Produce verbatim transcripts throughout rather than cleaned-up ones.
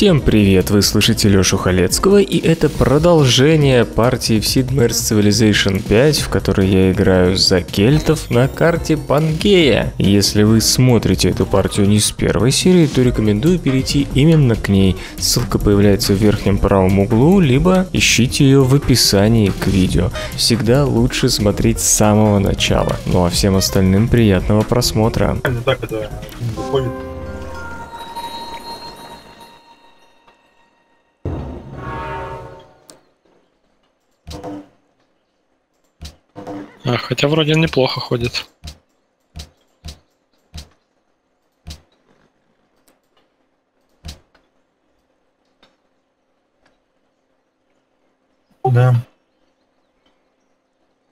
Всем привет, вы слышите Лёшу Халецкого, и это продолжение партии в Sid Meier's Civilization пять, в которой я играю за кельтов на карте Пангея. Если вы смотрите эту партию не с первой серии, то рекомендую перейти именно к ней. Ссылка появляется в верхнем правом углу, либо ищите ее в описании к видео. Всегда лучше смотреть с самого начала. Ну а всем остальным приятного просмотра. Так это выходит. А, хотя вроде неплохо ходит. Да.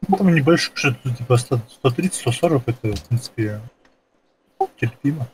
Ну, там небольшой, что-то типа сто тридцать сто сорок, это, в принципе, терпимо.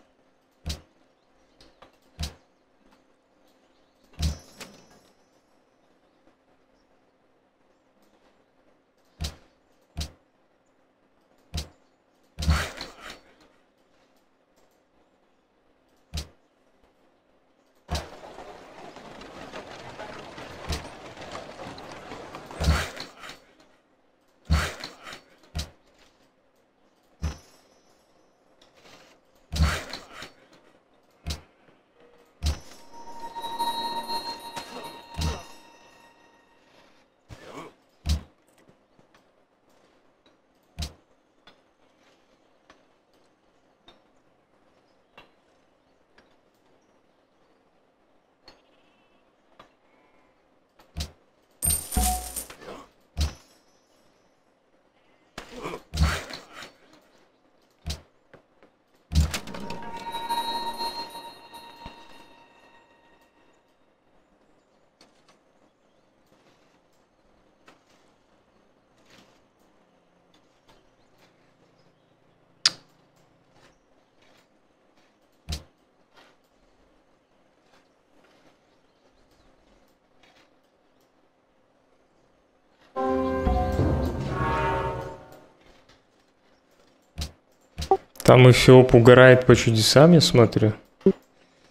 Там Эфиоп угорает по чудесам, я смотрю.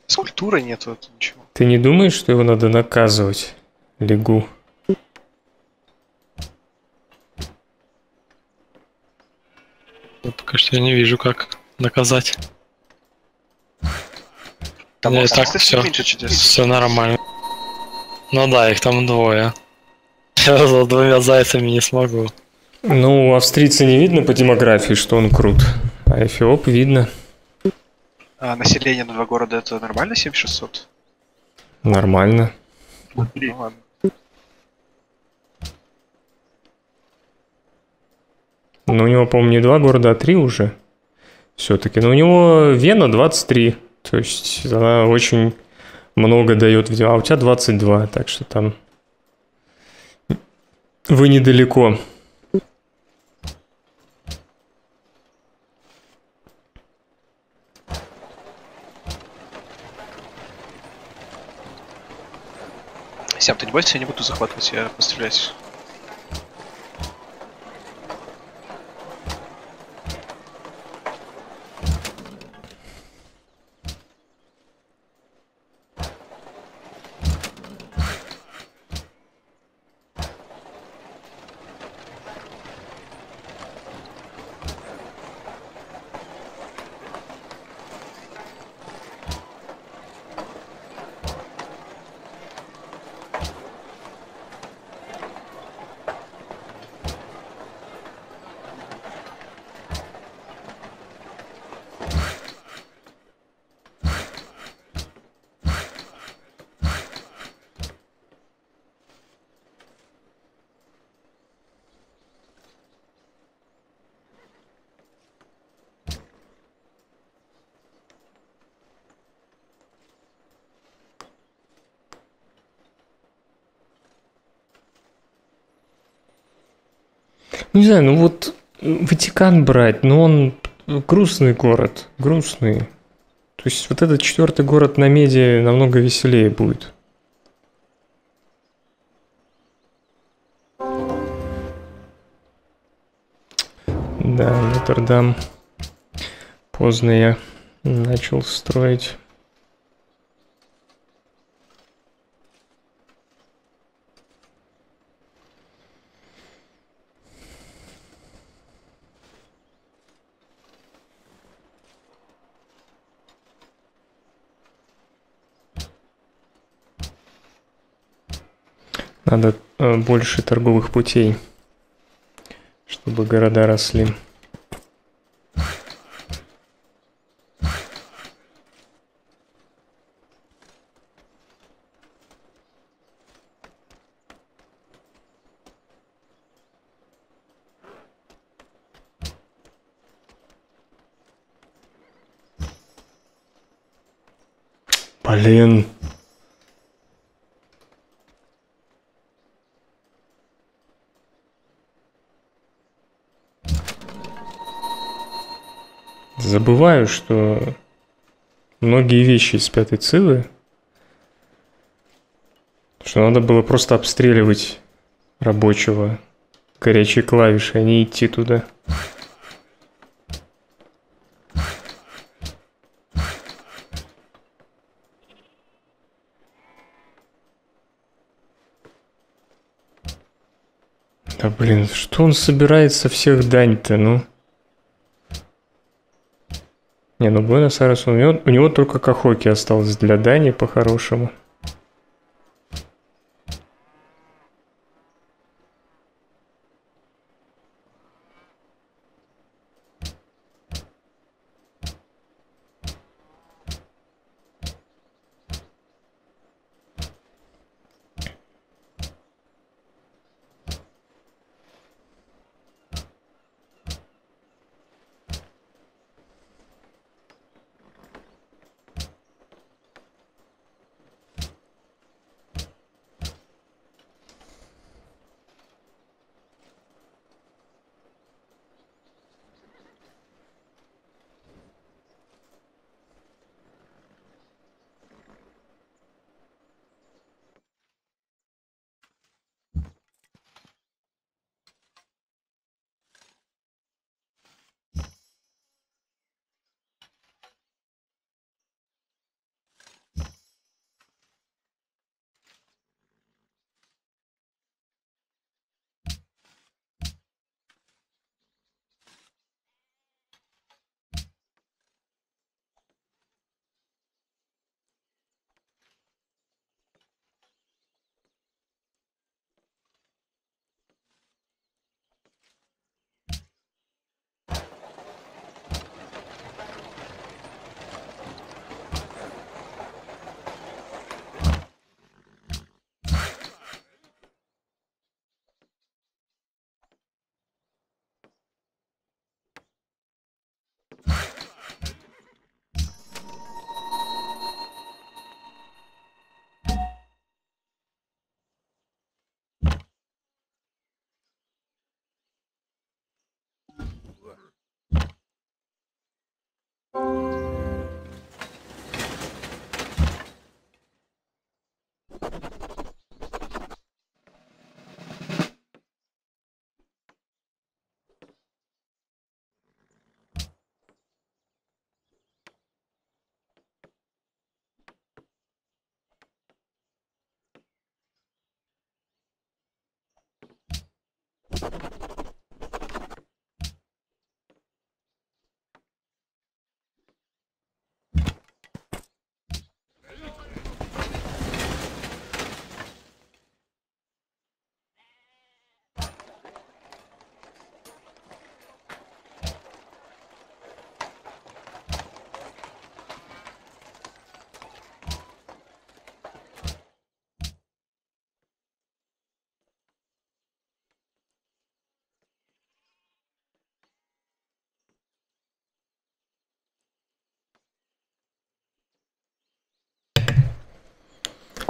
Скульптуры нету, ничего. Ты не думаешь, что его надо наказывать? Лигу. Я пока что я не вижу, как наказать. Там и так все, все нормально. Ну да, их там двое. Я за двумя зайцами не смогу. Ну, австрийца не видно по демографии, что он крут. А Эфиоп видно. А население на два города это нормально, семь тысяч шестьсот? Нормально. Ну, ладно. Но у него, по-моему, не два города, а три уже. Все-таки. Но у него Вена двадцать три. То есть она очень много дает. А у тебя двадцать два, так что там вы недалеко. Сиам, ты не бойся, я не буду захватывать, я постреляюсь. Ну, не знаю, ну вот Ватикан брать, но он грустный город, грустный. То есть вот этот четвертый город на меди намного веселее будет. Да, Литтердам поздно я начал строить. Надо э, больше торговых путей, чтобы города росли. Блин. Забываю, что многие вещи из пятой цивы, что надо было просто обстреливать рабочего горячей клавишей, а не идти туда. Да блин, что он собирает со всех дань-то, ну? Не, ну Буэнос-Айрес, у него, у него только Кахоки осталось для дани по-хорошему.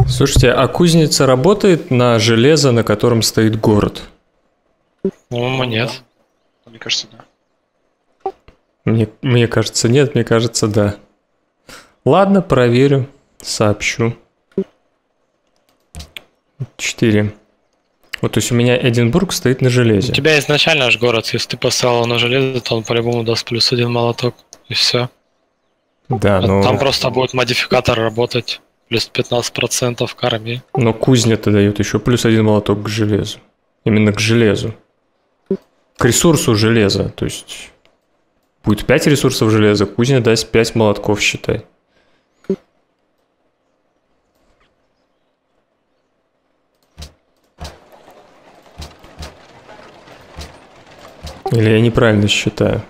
Слушайте, а кузница работает на железо, на котором стоит город? По-моему, нет. Мне кажется, да. Мне, мне кажется, нет, мне кажется, да. Ладно, проверю, сообщу. четыре. Вот, то есть у меня Эдинбург стоит на железе. У тебя изначально же город, если ты поставил на железо, то он по-любому даст плюс один молоток, и все. Да, но... Там просто будет модификатор работать. Плюс пятнадцать процентов к армии. Но кузня-то дает еще плюс один молоток к железу. Именно к железу. К ресурсу железа. То есть будет пять ресурсов железа, кузня даст пять молотков, считай. Или я неправильно считаю?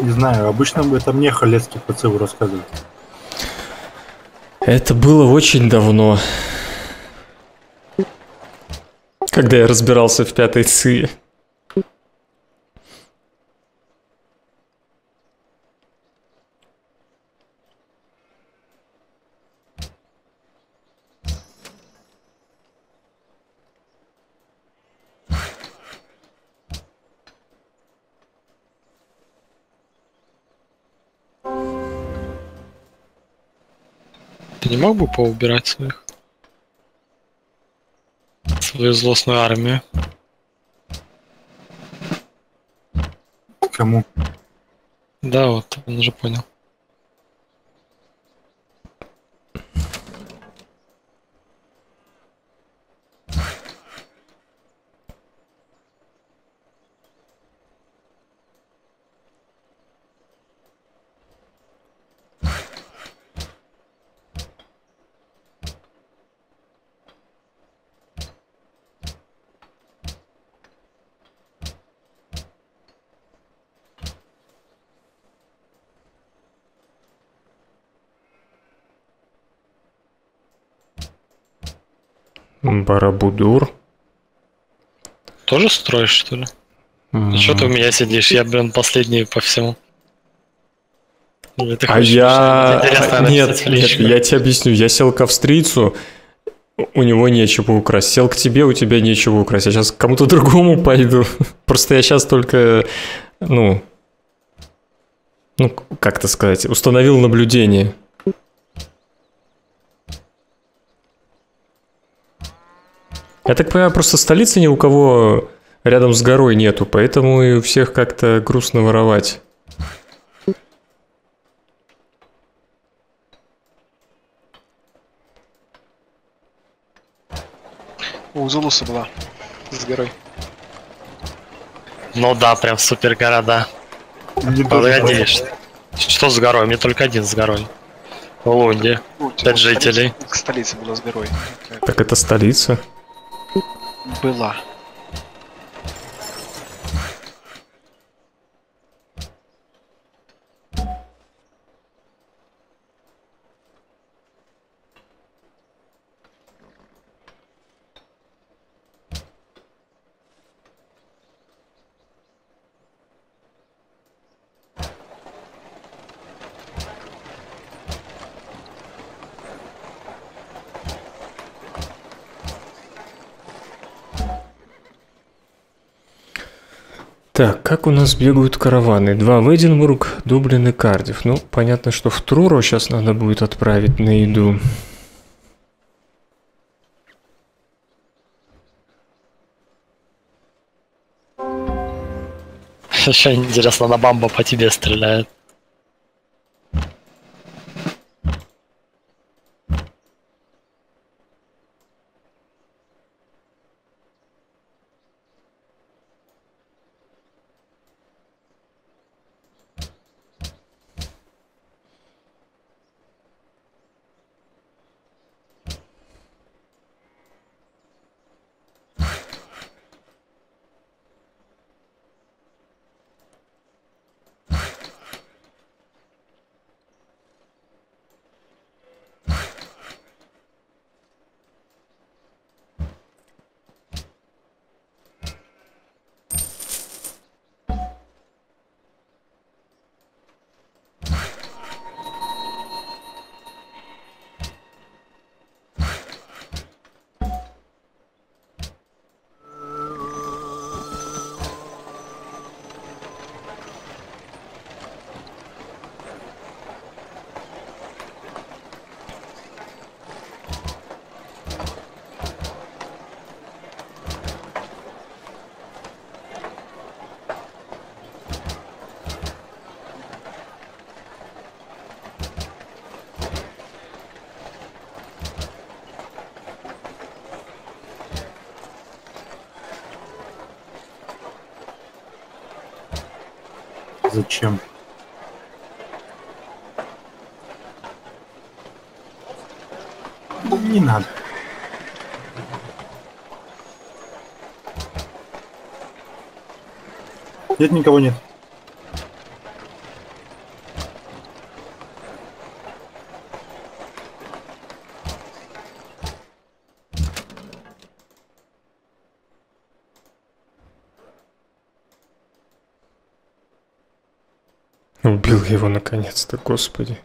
Не знаю, обычно бы это мне Халецкий по Циву рассказывает. Это было очень давно, когда я разбирался в пятой Циве. Не мог бы поубирать своих? Свою злостную армию. Кому? Да, вот, он уже понял. Парабудур. Тоже строишь, что ли? Mm. А что ты у меня сидишь? Я, блин, последний по всему. Ты а я... Нет, нет, я тебе объясню. Я сел к австрийцу, у него нечего украсть. Сел к тебе, у тебя нечего украсть. Я сейчас к кому-то другому пойду. Просто я сейчас только, ну... Ну, как это сказать? Установил наблюдение. Я так понимаю, просто столицы ни у кого рядом с горой нету, поэтому и у всех как-то грустно воровать. У Зулуса была с горой. Ну да, прям супер города. Погоди, что, что с горой? Мне только один с горой. В Лунде. Пять жителей. Столица была с горой. Так это столица? Была. Так, как у нас бегают караваны? Два в Эдинбург, Дублин и Кардиф. Ну, понятно, что в Труро сейчас надо будет отправить на еду. Еще интересно, на бамбу по тебе стреляет. Зачем? не надо. Нет, никого нет. Убил его наконец-то, господи.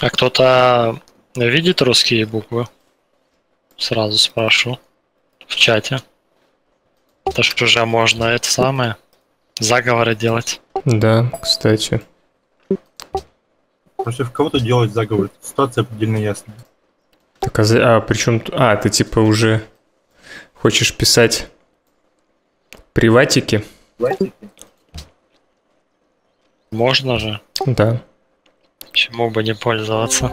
А кто-то видит русские буквы? Сразу спрошу. В чате. То что же можно это самое, заговоры делать. Да, кстати. Против кого-то делать заговоры, ситуация предельно ясная. Так, а, а причем... А, ты типа уже хочешь писать приватики? Приватики? Можно же. Да. Почему бы не пользоваться?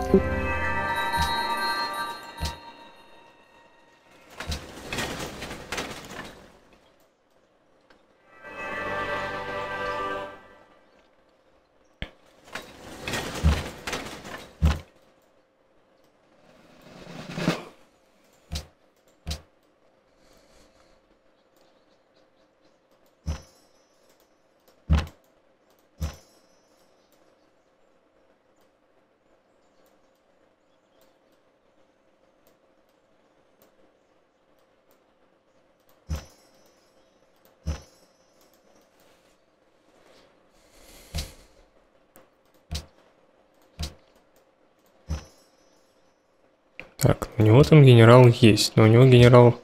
Так, у него там генерал есть, но у него генерал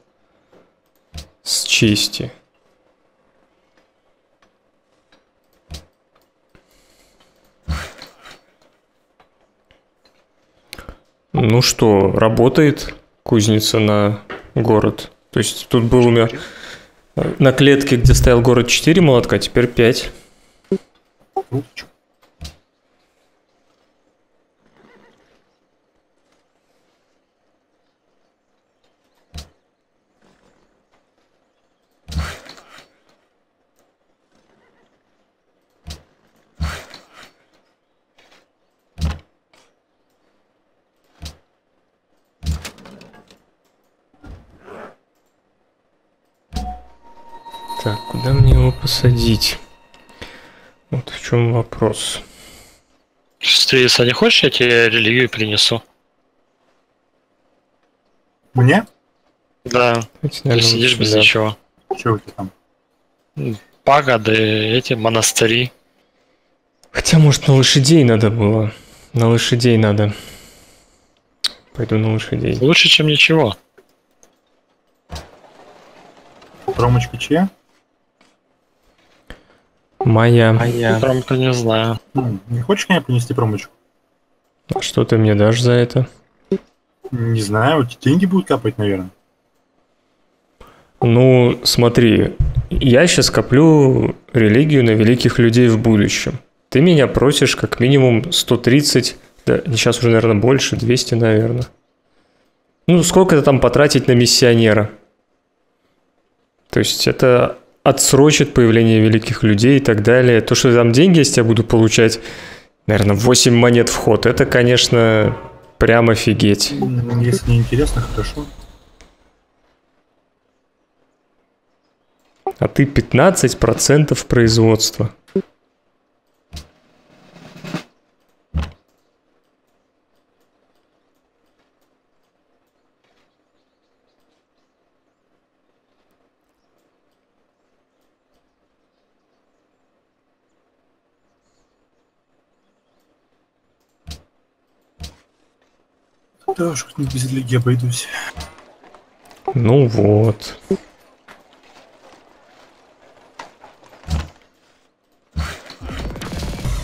с чести. Ну что, работает кузница на город. То есть тут был у меня на клетке, где стоял город, четыре молотка, теперь пять. Садить. Вот в чем вопрос. Стриса, не хочешь, я тебе религию принесу? Мне? Да. Ведь, наверное, ты сидишь без да. ничего. Чего у тебя там? Пагоды, эти монастыри. Хотя, может, на лошадей надо было. На лошадей надо. Пойду на лошадей. Лучше, чем ничего. Промочка чья? Моя. Моя. Промка не знаю. Не хочешь мне принести промочку? А что ты мне дашь за это? Не знаю, вот деньги будут капать, наверное. Ну, смотри, я сейчас коплю религию на великих людей в будущем. Ты меня просишь как минимум сто тридцать, да, сейчас уже, наверное, больше, двести, наверное. Ну, сколько это там потратить на миссионера? То есть это... отсрочит появление великих людей и так далее. То, что там деньги, если я буду получать, наверное, восемь монет в ход, это, конечно, прям офигеть. Если не интересно, хорошо. А ты пятнадцать процентов производства. Да уж, не без религии обойдусь. Ну вот.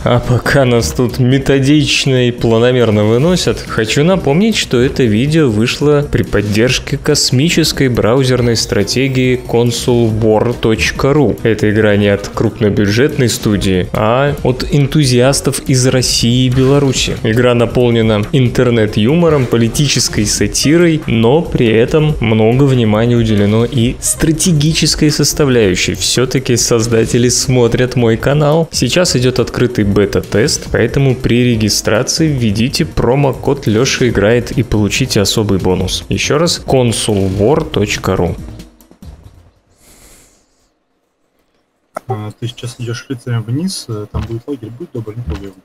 А пока нас тут методично и планомерно выносят, хочу напомнить, что это видео вышло при поддержке космической браузерной стратегии консул вар точка ру. Эта игра не от крупнобюджетной студии, а от энтузиастов из России и Беларуси. Игра наполнена интернет-юмором, политической сатирой, но при этом много внимания уделено и стратегической составляющей. Все-таки создатели смотрят мой канал. Сейчас идет открытый бета-тест, поэтому при регистрации введите промокод Лёша играет и получите особый бонус. Еще раз, консул вар точка ру. А, ты сейчас идешь лицами вниз, там будет лагерь, будет добрый, не проблема.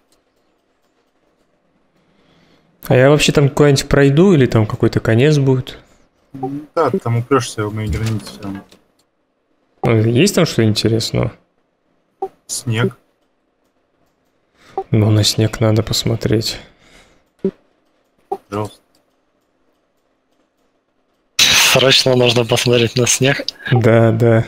А я вообще там куда-нибудь пройду или там какой-то конец будет? Да, там упрешься в мои границы. Есть там что интересного? Снег. Ну, на снег надо посмотреть. Пожалуйста. Срочно нужно посмотреть на снег. Да, да.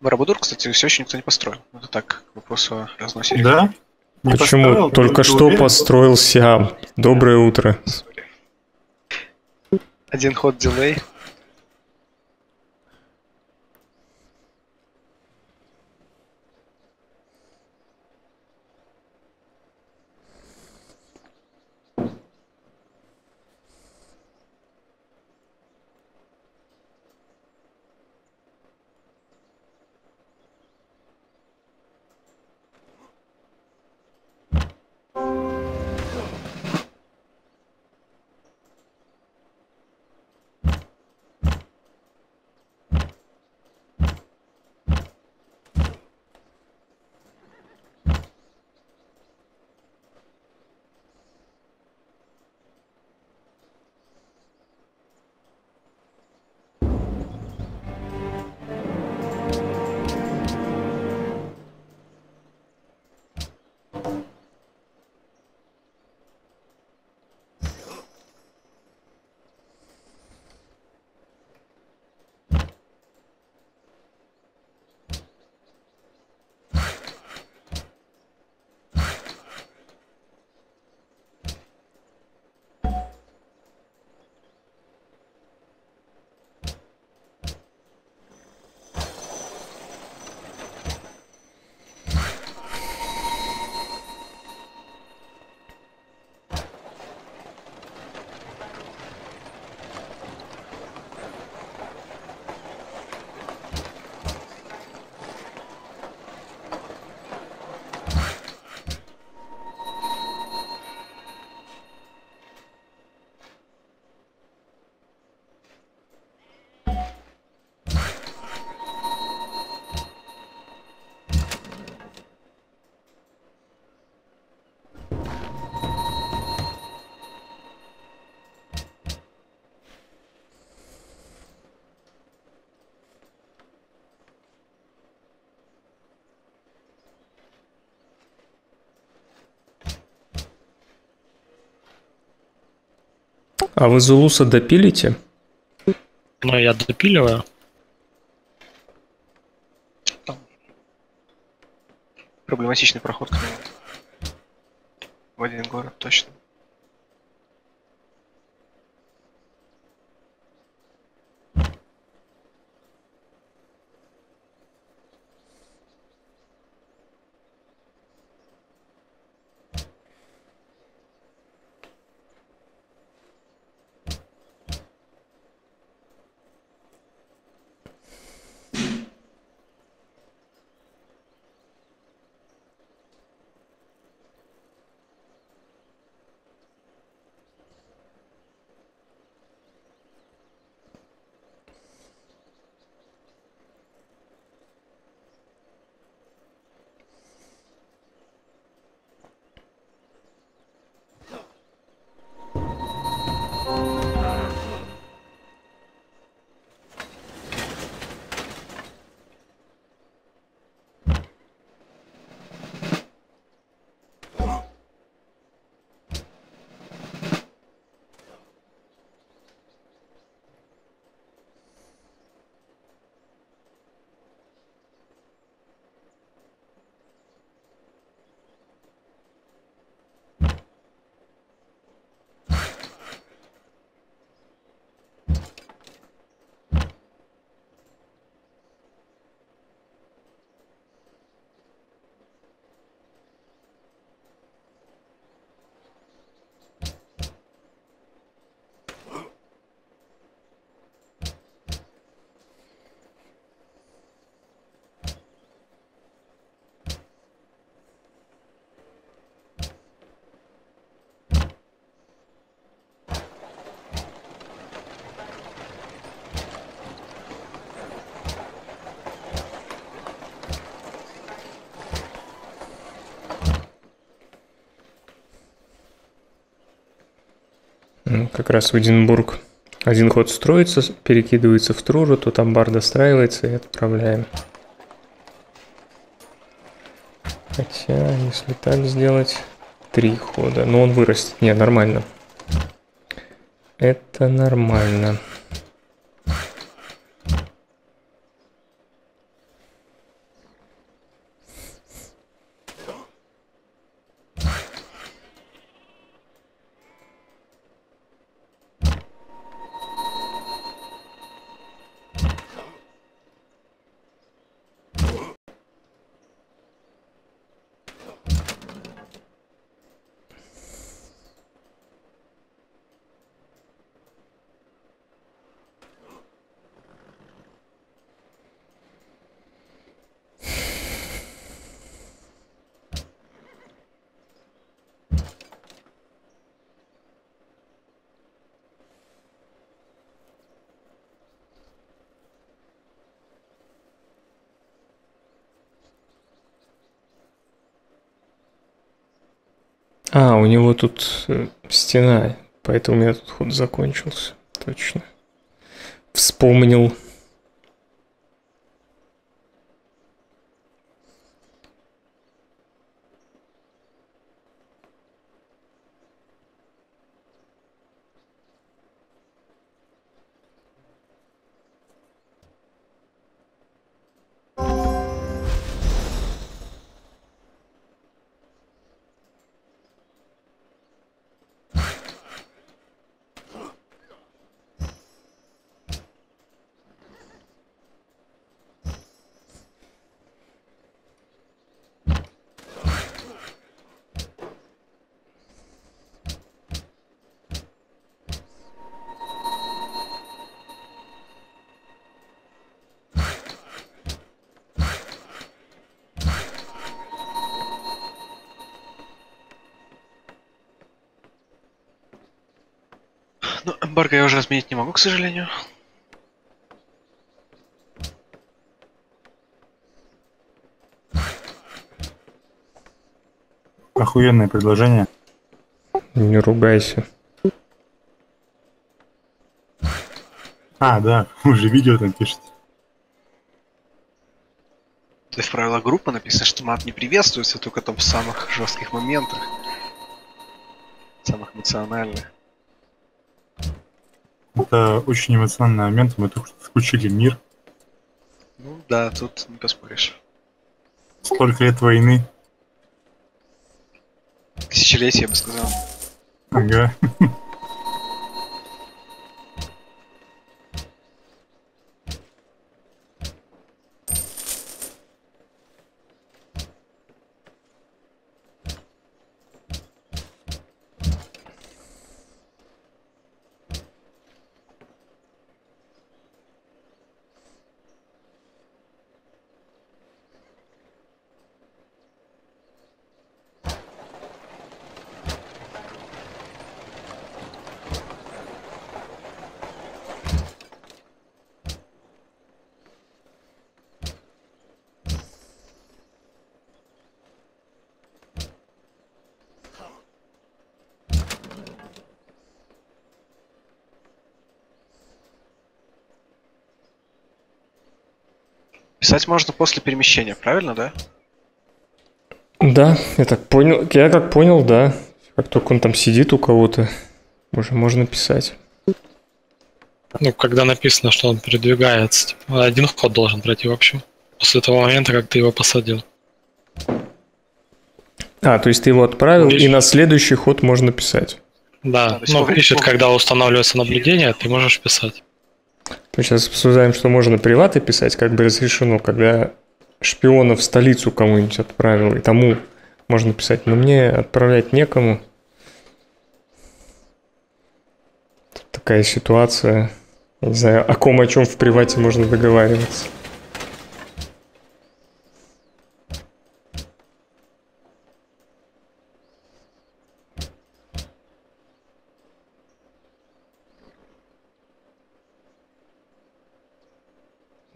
Парабудур, кстати, все еще никто не построил. Это так, к вопросу о разносериях. Да? Не Почему? Построил, Только что уверен, построил Сиам. Доброе утро. Один ход дилей. А вы Зулуса допилите? Ну, я допиливаю. Там проблематичный проход в один город, точно. как раз в Эдинбург. Один ход строится, перекидывается в Труро, тут амбар достраивается и отправляем. Хотя, если так сделать, три хода. Но он вырастет. Не, нормально. Это нормально. А, у него тут стена, поэтому у меня тут ход закончился. Точно. Вспомнил. Барка я уже изменить не могу, к сожалению. Охуенное предложение. Не ругайся. А, да, уже видео там пишет. Ты в правилах группы написано, что мат не приветствуется, только там в самых жестких моментах. Самых эмоциональных. Это очень эмоциональный момент, мы только что включили мир. Ну да, тут не поспоришь. Сколько лет войны? Тысячелетия, я бы сказал. Ага. Писать можно после перемещения, правильно, да? Да, я так понял. Я как понял, да. Как только он там сидит у кого-то, уже можно писать. Ну, когда написано, что он передвигается, типа, один ход должен пройти, в общем. После того момента, как ты его посадил. А, то есть ты его отправил, Вещь. и на следующий ход можно писать. Да, ну, ищет, когда устанавливается наблюдение, ты можешь писать. Мы сейчас обсуждаем, что можно приваты писать, как бы разрешено, когда шпиона в столицу кому-нибудь отправил, и тому можно писать, но мне отправлять некому. Тут такая ситуация, я не знаю, о ком, о чем в привате можно договариваться.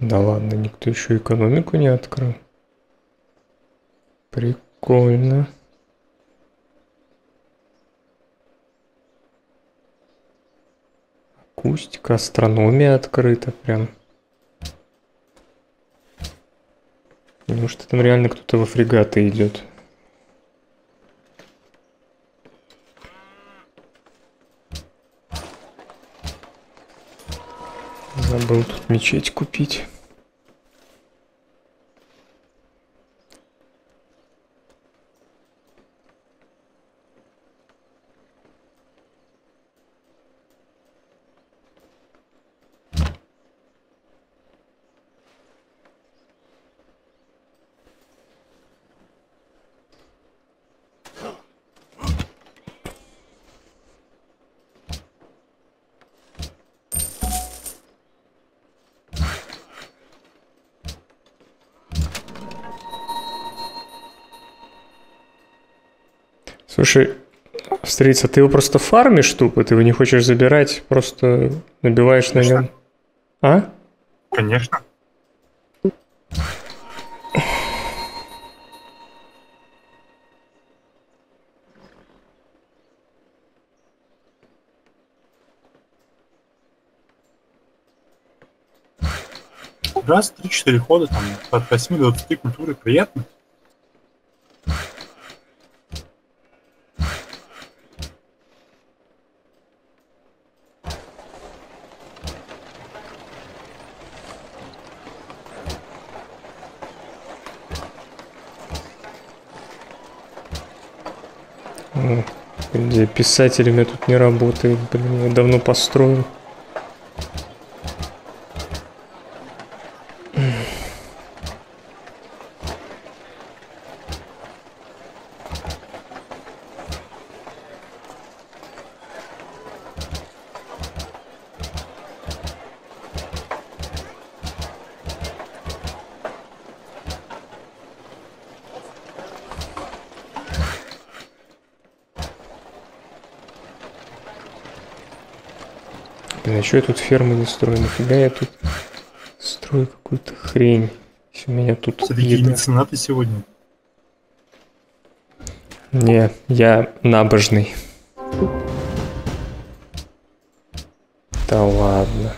Да ладно, никто еще экономику не открыл. Прикольно. Акустика, астрономия открыта прям. Потому что там реально кто-то во фрегаты идет. Забыл тут мечеть купить. Слушай, австрийца, ты его просто фармишь тупо, ты его не хочешь забирать, просто набиваешь Конечно. на нем. А? Конечно. Раз, три, четыре хода, там, от восьми до двадцати культуры, приятно. Писателем я тут не работаю, блин, я давно построил. Что я тут фермы не строю? Нафига я тут строю какую-то хрень? Если у меня тут... Меценаты сегодня? Не, я набожный. Да ладно.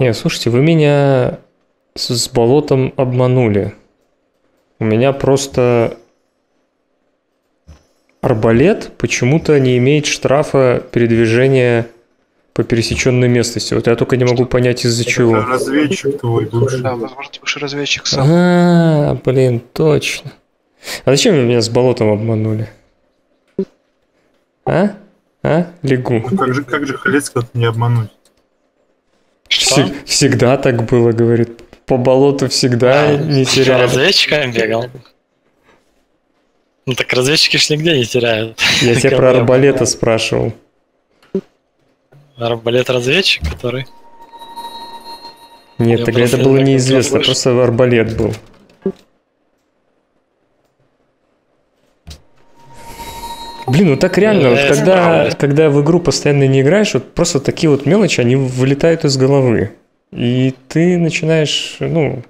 Не, слушайте, вы меня... с болотом обманули. У меня просто арбалет почему-то не имеет штрафа передвижения по пересеченной местности. Вот я только не могу понять, из-за чего. Это разведчик твой бывший. Да, возможно, бывший разведчик сам. А, блин, точно. А зачем вы меня с болотом обманули? А? А? Лягу. Ну, как же, как же Халецкого не обмануть? Что? Всегда так было, говорит. По болоту всегда а, не теряют. Разведчиками бегал. Ну так разведчики ж нигде не теряют. Я тебя про арбалета спрашивал. Арбалет-разведчик, который... Нет, тогда это было неизвестно, просто арбалет был. Блин, ну так реально, вот когда, когда в игру постоянно не играешь, вот просто такие вот мелочи, они вылетают из головы. И ты начинаешь, ну,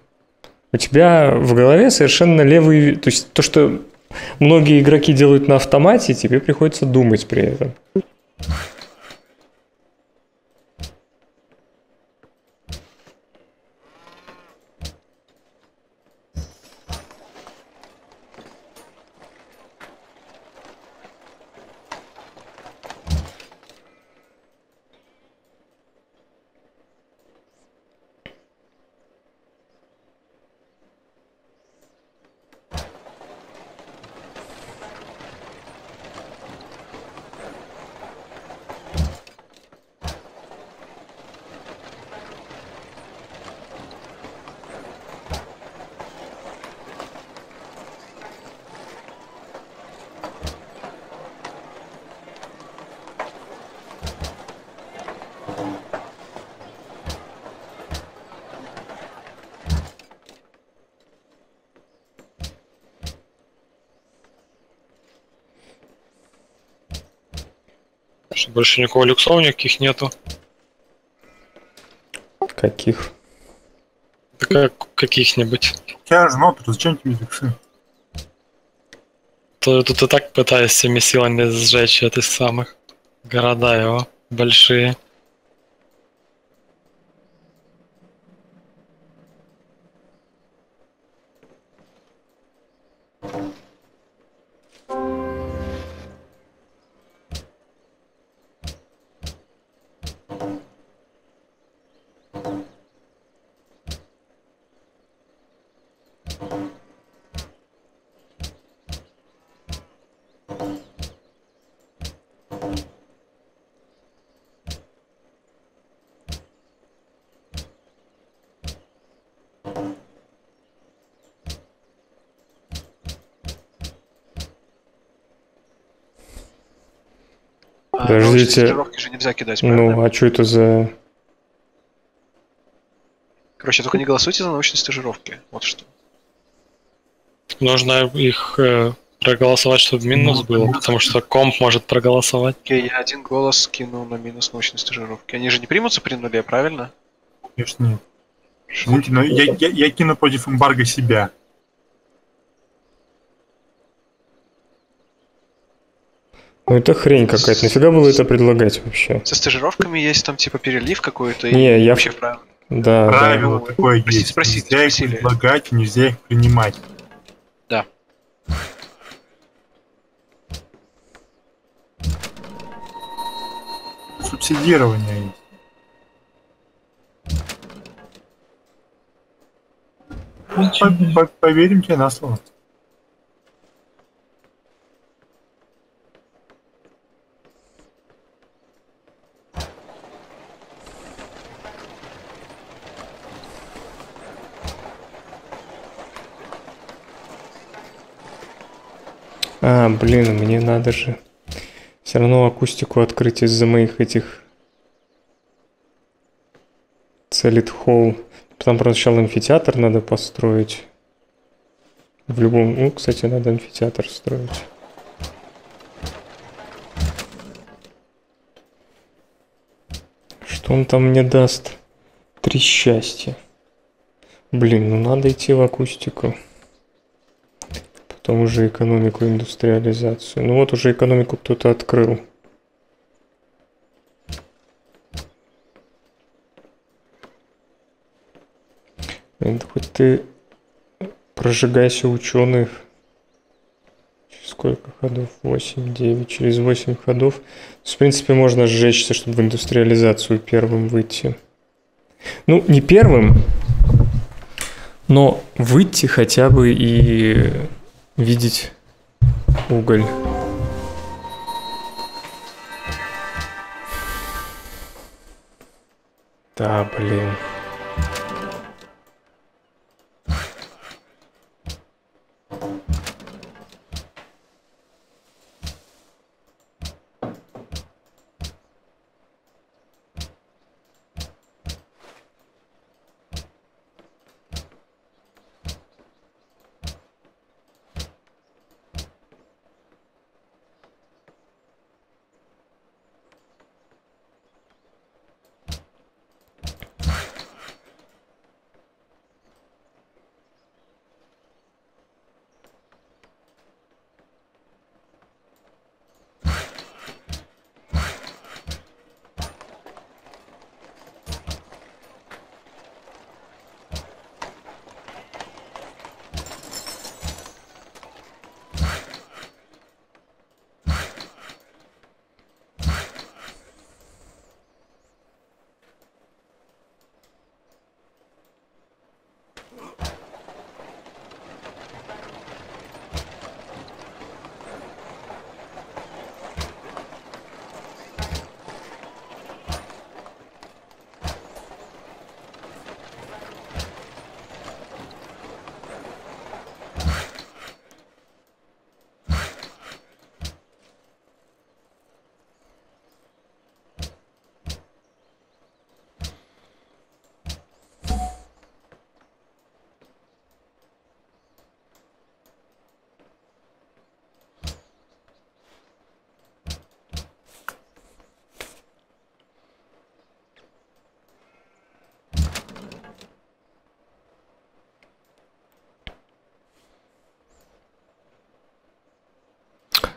у тебя в голове совершенно левый... То есть то, что многие игроки делают на автомате, тебе приходится думать при этом. Больше никого люксов никаких нету. Каких? Как, каких-нибудь. Я знал, зачем тебе фиксы? То тут и так пытаюсь всеми силами сжечь этих самых города его большие. Подождите. Же нельзя кидать, ну, а что это за... Короче, только не голосуйте за научные стажировки. Вот что. Нужно их э, проголосовать, чтобы минус было, потому что комп может проголосовать. Окей, я один голос кину на минус научной стажировки. Они же не примутся при нуле, правильно? Конечно нет. Я, я, я, я кину против эмбарго себя. Ну это хрень какая-то, нафига было это предлагать вообще? Со стажировками есть там типа перелив какой-то? Не, я... Вообще правило. Да, правило да. Такое простите, есть. Простите, нельзя их спросили. Предлагать, нельзя их принимать. Да. Субсидирование есть. Ну, по -по поверим тебе на слово. А, блин, мне надо же все равно акустику открыть из-за моих этих целит холл. Там сначала амфитеатр надо построить. В любом... Ну, кстати, надо амфитеатр строить. Что он там мне даст? Три счастья. Блин, ну надо идти в акустику. Потом уже экономику, индустриализацию. Ну вот уже экономику кто-то открыл. Блин, да хоть ты прожигайся ученых. Через сколько ходов? восемь, девять. Через восемь ходов. То есть, в принципе, можно сжечься, чтобы в индустриализацию первым выйти. Ну, не первым, но выйти хотя бы и... видеть уголь. Да, блин.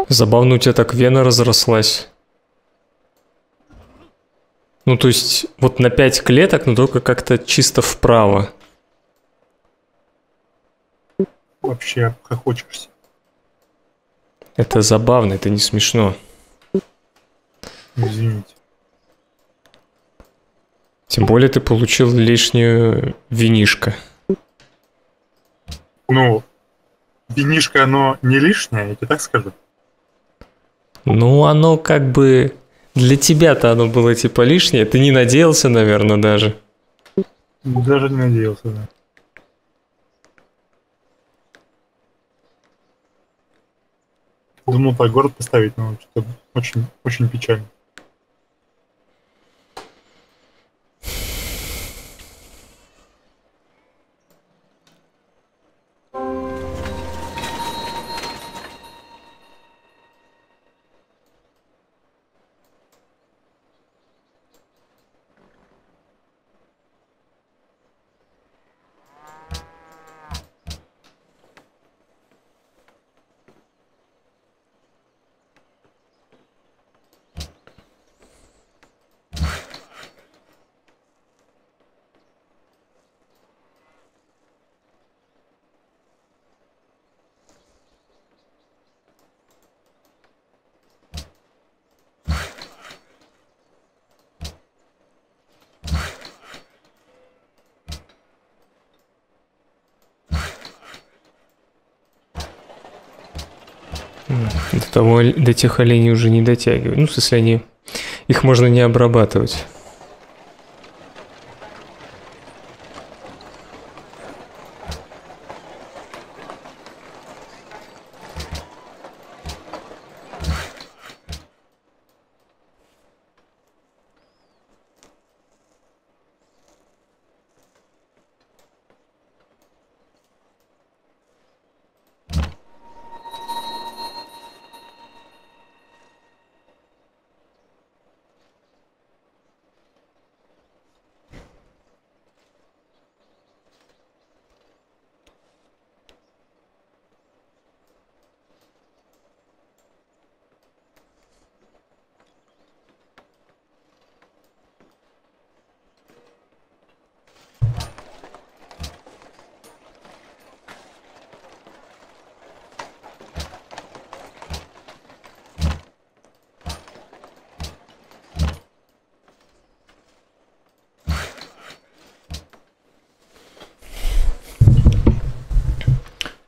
Забавно, у тебя так вена разрослась. Ну, то есть, вот на пять клеток, но только как-то чисто вправо. Вообще, как хочешь. Это забавно, это не смешно. Извините. Тем более ты получил лишнюю винишко. Ну, винишко, оно не лишнее, я тебе так скажу. Ну, оно как бы... Для тебя-то оно было типа лишнее. Ты не надеялся, наверное, даже. Даже не надеялся, да. Думал, по город поставить, но что-то очень, очень печально. До того, до тех оленей уже не дотягивают. Ну, в смысле, они... их можно не обрабатывать.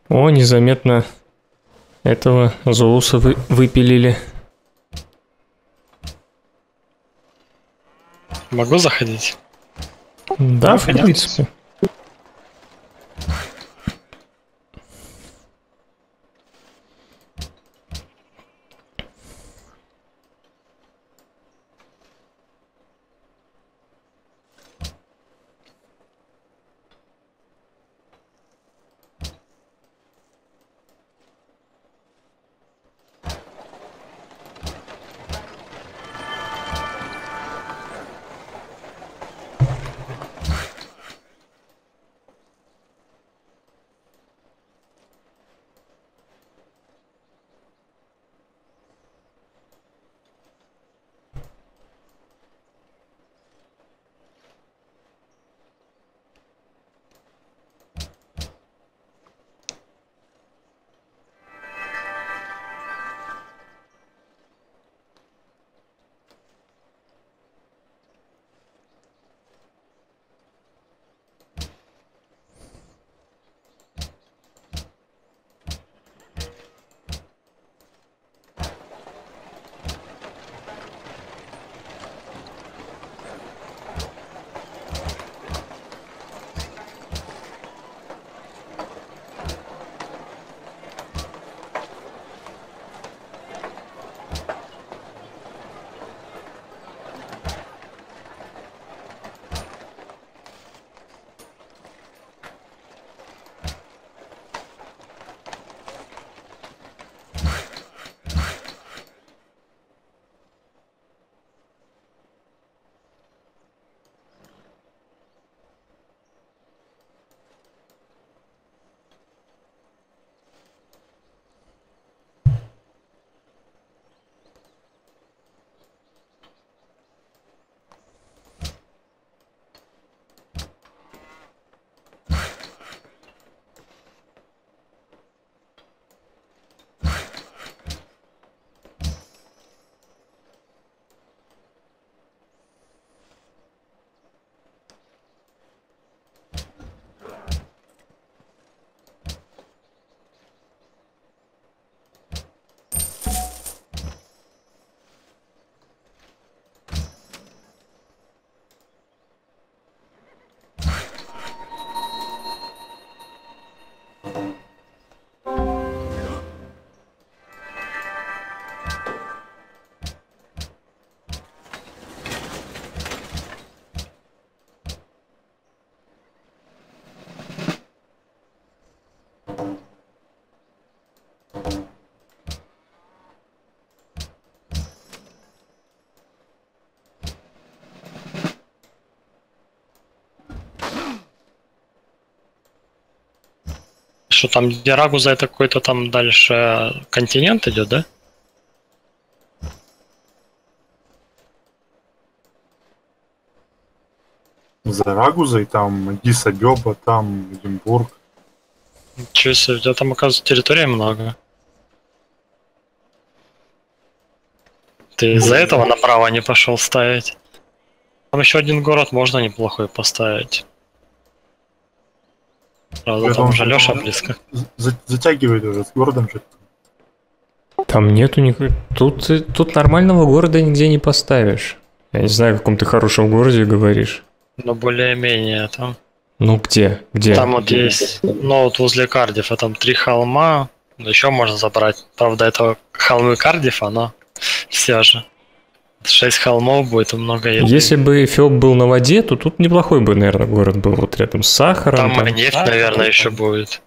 О, незаметно этого Зулуса вы, выпилили. Могу заходить? Да, да, в принципе. Что там Дирагуза, это какой-то там дальше континент идет, да? За Рагузой, там Дисагёба, там Эдинбург. Ничего себе, у тебя там, оказывается, территории много. Ты из-за этого направо не пошел ставить. Там еще один город можно неплохой поставить. Правда, там уже Лёша близко. Затягивает уже с городом же. Там нету никакой... Тут, тут нормального города нигде не поставишь. Я не знаю, в каком ты хорошем городе говоришь. Но более-менее там. Ну где? Где? Там вот есть... Ну вот возле Кардифа, там три холма. Еще можно забрать. Правда, это холмы Кардифа, но все же. Шесть холмов будет и много еды. Если бы Эфиоп был на воде, то тут неплохой бы, наверное, город был. Вот рядом с сахаром. Там, там... нефть, а, наверное, там... еще будет.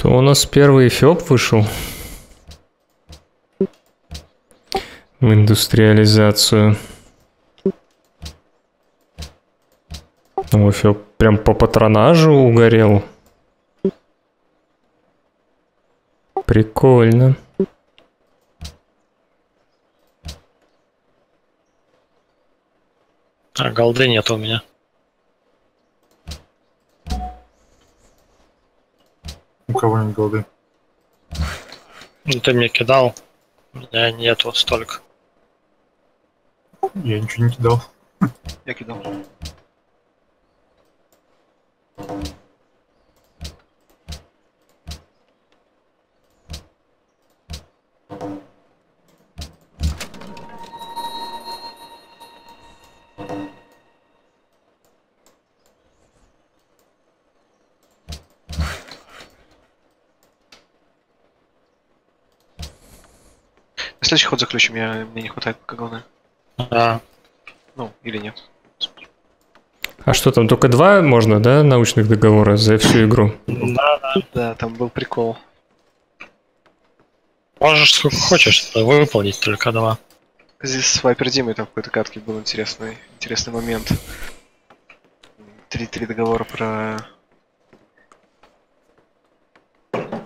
То у нас первый Эфиоп вышел в индустриализацию. Там Эфиоп прям по патронажу угорел. Прикольно. А голды нет у меня. У кого нет голды? Ну ты мне кидал. У меня нет вот столько. Я ничего не кидал. Я кидал. Следующий ход заключим, я, мне не хватает пока главное. Да. Ну, или нет. А что там, только два можно, да, научных договора за всю игру? Да, да, да, там был прикол. Можешь сколько хочешь выполнить, только два. Здесь с Вайпер Димой там в какой-то катке был интересный, интересный момент. Три-три договора про...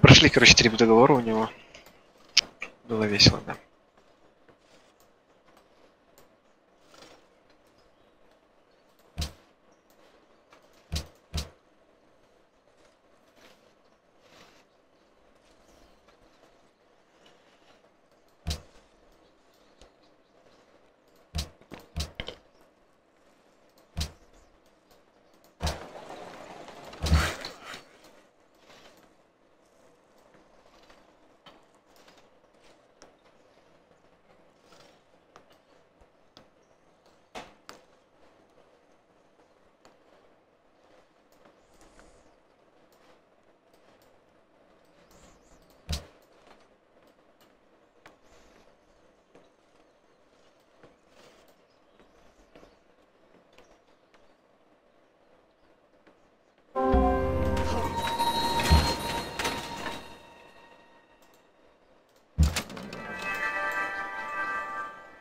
Прошли, короче, три договора у него. Было весело, да.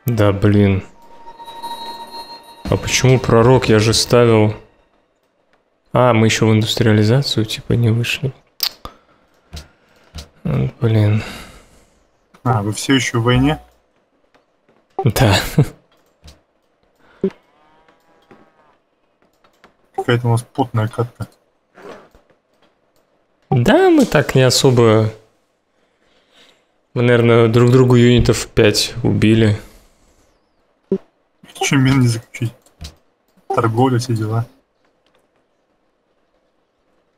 Да, блин. А почему пророк? Я же ставил... А, мы еще в индустриализацию, типа, не вышли. Блин. А, вы все еще в войне? Да. Какая-то у вас потная катка. Да, мы так не особо... Мы, наверное, друг другу юнитов пять убили. Чем мир не заключить? Торговля, все дела.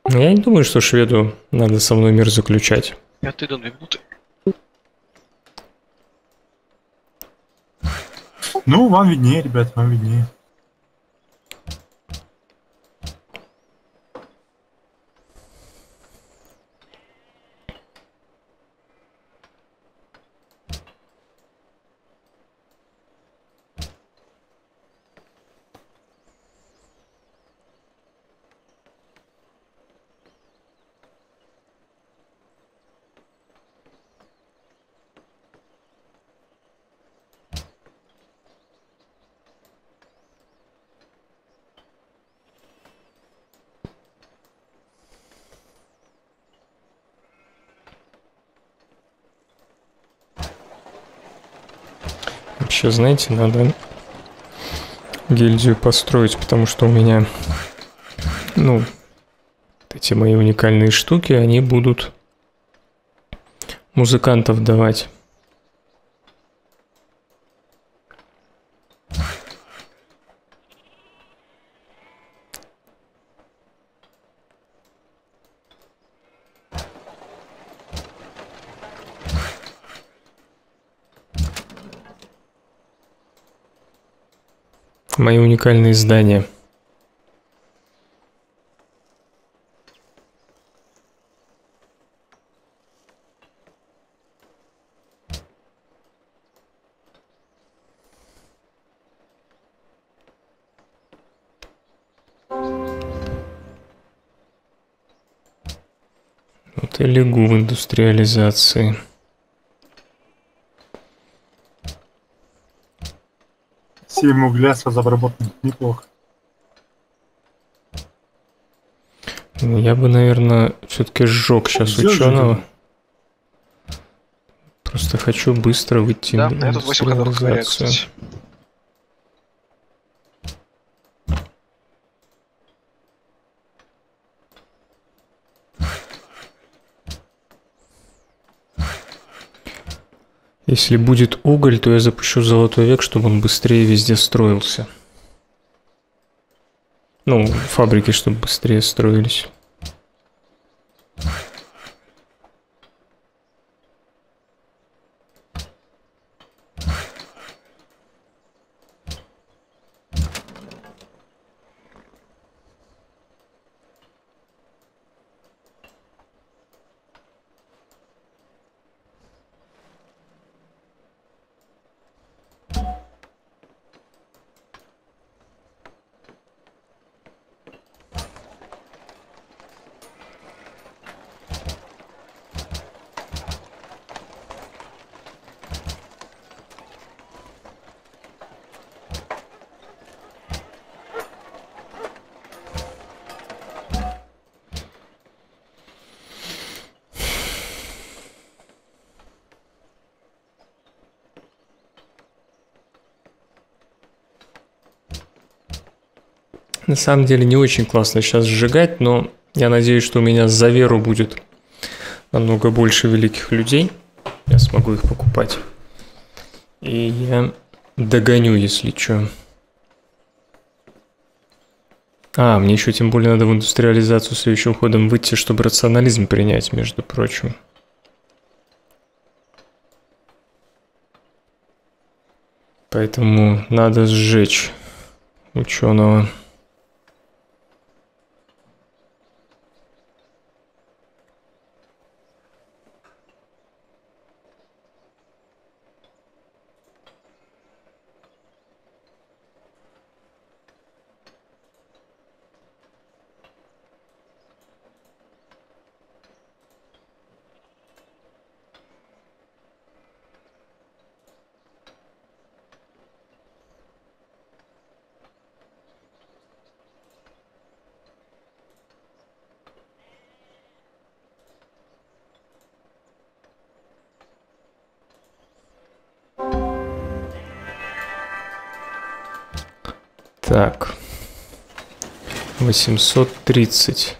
Я не думаю, что шведу надо со мной мир заключать. Я ты до две минуты. Ну, вам виднее, ребят, вам виднее. Сейчас, знаете, надо гильдию построить, потому что у меня, ну, эти мои уникальные штуки, они будут музыкантов давать. Мои уникальные здания. Вот и лягу в индустриализации. Семь угля сразу обработан. Неплохо. Я бы, наверное, все-таки сжег сейчас ученого. Просто хочу быстро выйти на индустриализацию. Если будет уголь, то я запущу золотой век, чтобы он быстрее везде строился. Ну, фабрики, чтобы быстрее строились. На самом деле не очень классно сейчас сжигать, но я надеюсь, что у меня за веру будет намного больше великих людей. Я смогу их покупать. И я догоню, если что. А, мне еще тем более надо в индустриализацию следующим ходом выйти, чтобы рационализм принять, между прочим. Поэтому надо сжечь ученого. Так. восемьсот тридцать.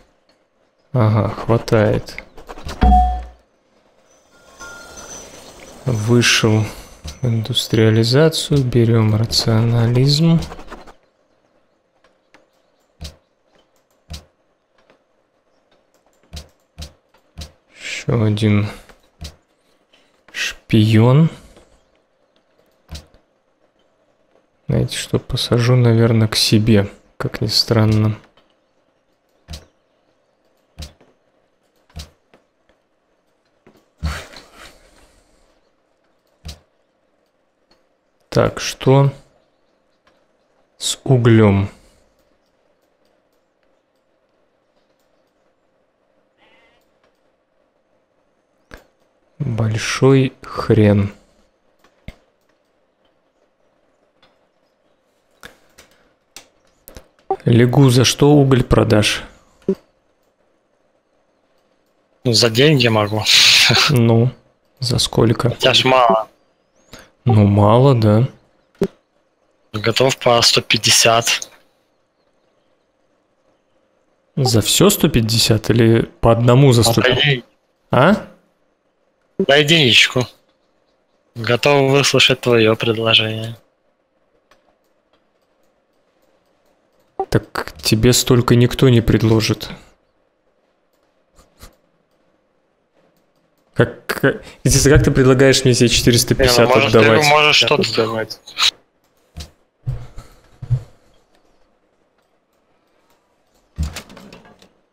Ага, хватает. Вышел в индустриализацию. Берем рационализм. Еще один шпион. Знаете что, посажу, наверное, к себе, как ни странно. Так, что с углем? Большой хрен. Лягу, за что уголь продашь? Ну, за деньги могу. Ну, за сколько? У тебя ж мало. Ну, мало, да. Готов по сто пятьдесят. За все сто пятьдесят или по одному за сто пятьдесят? А? Дай единичку. Готов выслушать твое предложение. Так тебе столько никто не предложит. Как, как, как ты предлагаешь мне себе четыреста пятьдесят не, ну, может, отдавать? Ты можешь что-то давать.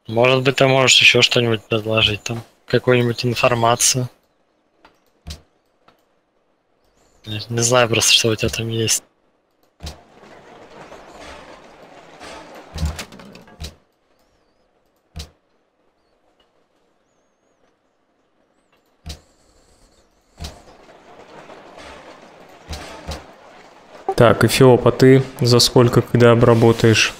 Может быть, ты можешь еще что-нибудь предложить там. Какую-нибудь информацию. Не знаю просто, что у тебя там есть. Так, Эфиоп, а ты за сколько, когда обработаешь?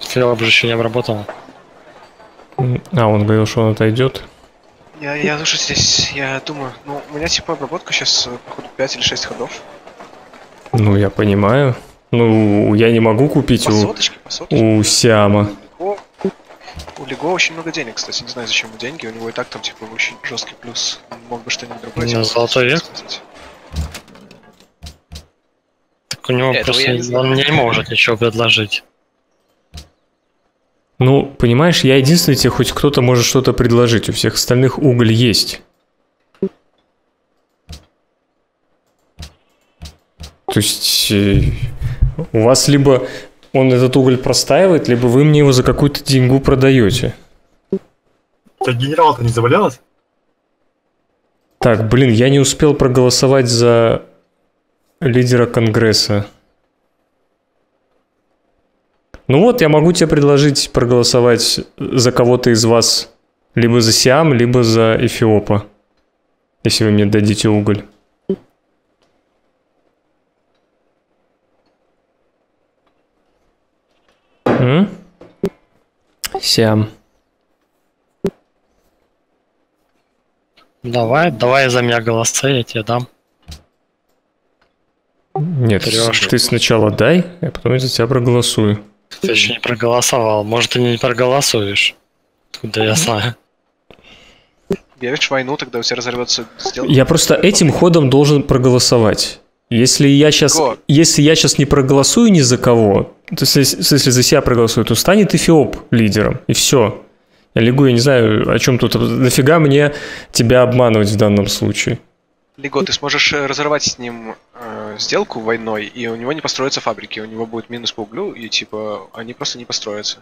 Эфиоп же еще не обработал. А, он говорил, что он отойдет. Я, я слушаю здесь, я думаю, ну, у меня типа обработка сейчас, походу, пять или шесть ходов. Ну, я понимаю. Ну, я не могу купить по соточке, по соточке. у, у Сиама. У Лего очень много денег, кстати, не знаю, зачем ему деньги, у него и так там типа очень жесткий плюс, он мог бы что-нибудь другое делать. Золотой век? Так у него этого просто не он не может ничего предложить. Ну, понимаешь, я единственный, тебе хоть кто-то может что-то предложить, у всех остальных уголь есть. То есть у вас либо... Он этот уголь простаивает, либо вы мне его за какую-то деньгу продаете. Так генерал-то не завалялась? Так, блин, я не успел проголосовать за лидера Конгресса. Ну вот, я могу тебе предложить проголосовать за кого-то из вас. Либо за Сиам, либо за Эфиопа. Если вы мне дадите уголь. Сиам. Давай, давай за меня голосы, я тебе дам. Нет, Трёшь. ты сначала дай, а потом я за тебя проголосую. Ты еще не проголосовал, может ты не проголосуешь. Откуда я знаю? Объявишь войну, тогда у тебя разорвется. Я просто этим ходом должен проголосовать. Если я сейчас, если я сейчас не проголосую ни за кого, то есть, если за себя проголосую, то станет Эфиоп лидером, и все. Я лягу, я не знаю, о чем тут, нафига мне тебя обманывать в данном случае. Лего, ты сможешь разорвать с ним э, сделку войной, и у него не построятся фабрики, у него будет минус по углю, и типа они просто не построятся.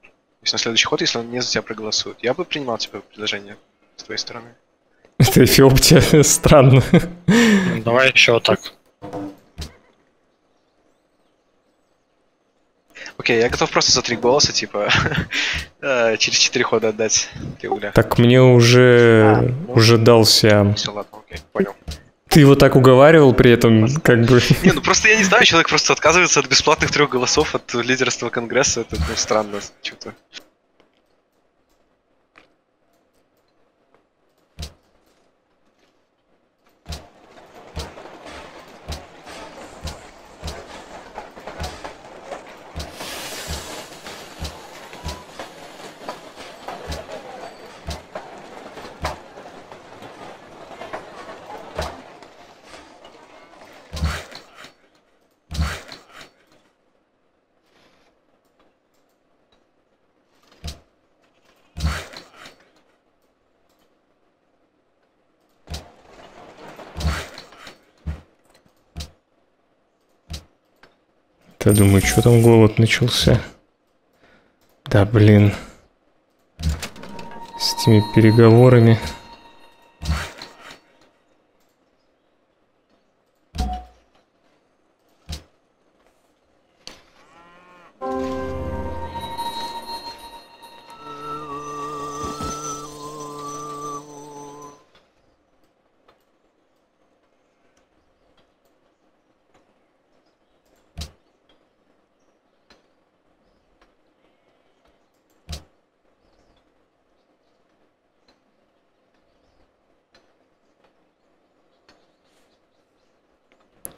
То есть на следующий ход, если он не за тебя проголосует, я бы принимал типа предложение с твоей стороны. Это Эфиоп тебе странно. Давай еще так. Окей, я готов просто за три голоса, типа, через четыре хода отдать три угля. Так мне уже а, ну, уже дался. Все, ладно, окей, понял. Ты его так уговаривал при этом, как бы... Не, ну просто я не знаю, человек просто отказывается от бесплатных трех голосов от лидерства Конгресса, это ну, странно что-то. Я думаю, что там голод начался. Да, блин. С этими переговорами.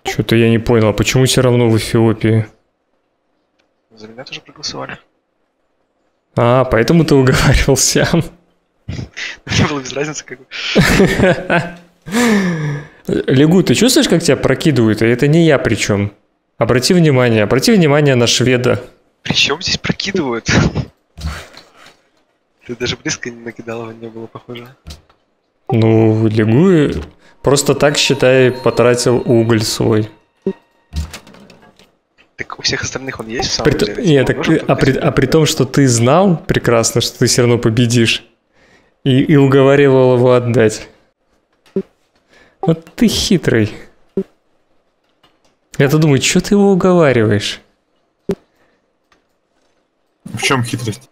Что-то я не понял, а почему все равно в Эфиопии? За меня тоже проголосовали. А, поэтому ты уговаривал Сиам. Не было без разницы какой. Легу, ты чувствуешь, как тебя прокидывают? А это не я причем. Обрати внимание, обрати внимание на шведа. Причем здесь прокидывают? Ты даже близко не накидал, не было похоже. Ну, Легу... Просто так, считай, потратил уголь свой. Так у всех остальных он есть в самом деле? Нет, так, а, при, а при том, что ты знал прекрасно, что ты все равно победишь, и, и уговаривал его отдать. Вот ты хитрый. Я-то думаю, что ты его уговариваешь? В чем хитрость?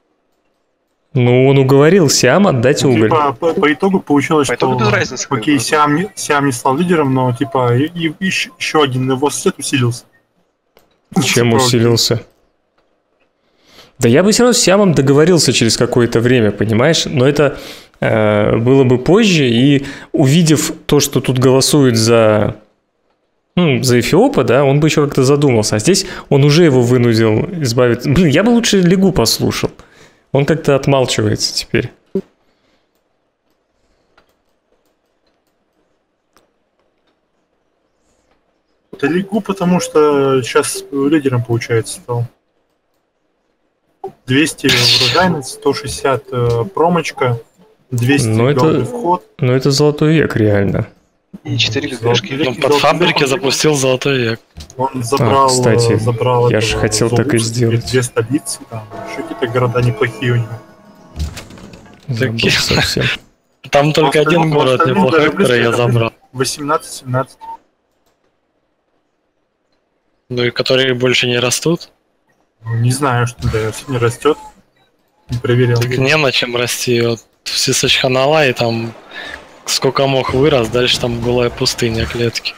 Ну, он уговорил Сиам отдать ну, уголь. Типа, по, по итогу получилось, по что итогу разница, окей, Сиам не, Сиам не стал лидером, но типа и, и, и еще, еще один его сосед усилился. Чем типа, усилился? Окей. Да я бы все равно с Сиамом договорился через какое-то время, понимаешь? Но это э, было бы позже, и увидев то, что тут голосуют за, ну, за Эфиопа, да, он бы еще как-то задумался. А здесь он уже его вынудил избавиться. Блин, я бы лучше Лигу послушал. Он как-то отмалчивается теперь. Это Лигу, потому что сейчас лидером, получается, стал. двести урожайность, сто шестьдесят э, промочка, двести голды вход. Но это золотой век, реально. И четыре ледышки. Он под фабрике запустил золотой век. Он забрал, а, кстати, забрал я же хотел Зулус, так и сделать. Две столицы, там еще какие-то города неплохие у него. Такие совсем. Там только остальном, один город неплохой, который я забрал. восемнадцать-семнадцать. Ну и которые больше не растут? Не знаю, что да, все не растет. Не проверил. Так не на чем расти. Вот в Сисачханала и там... Сколько мог вырос, дальше там была пустыня клетки.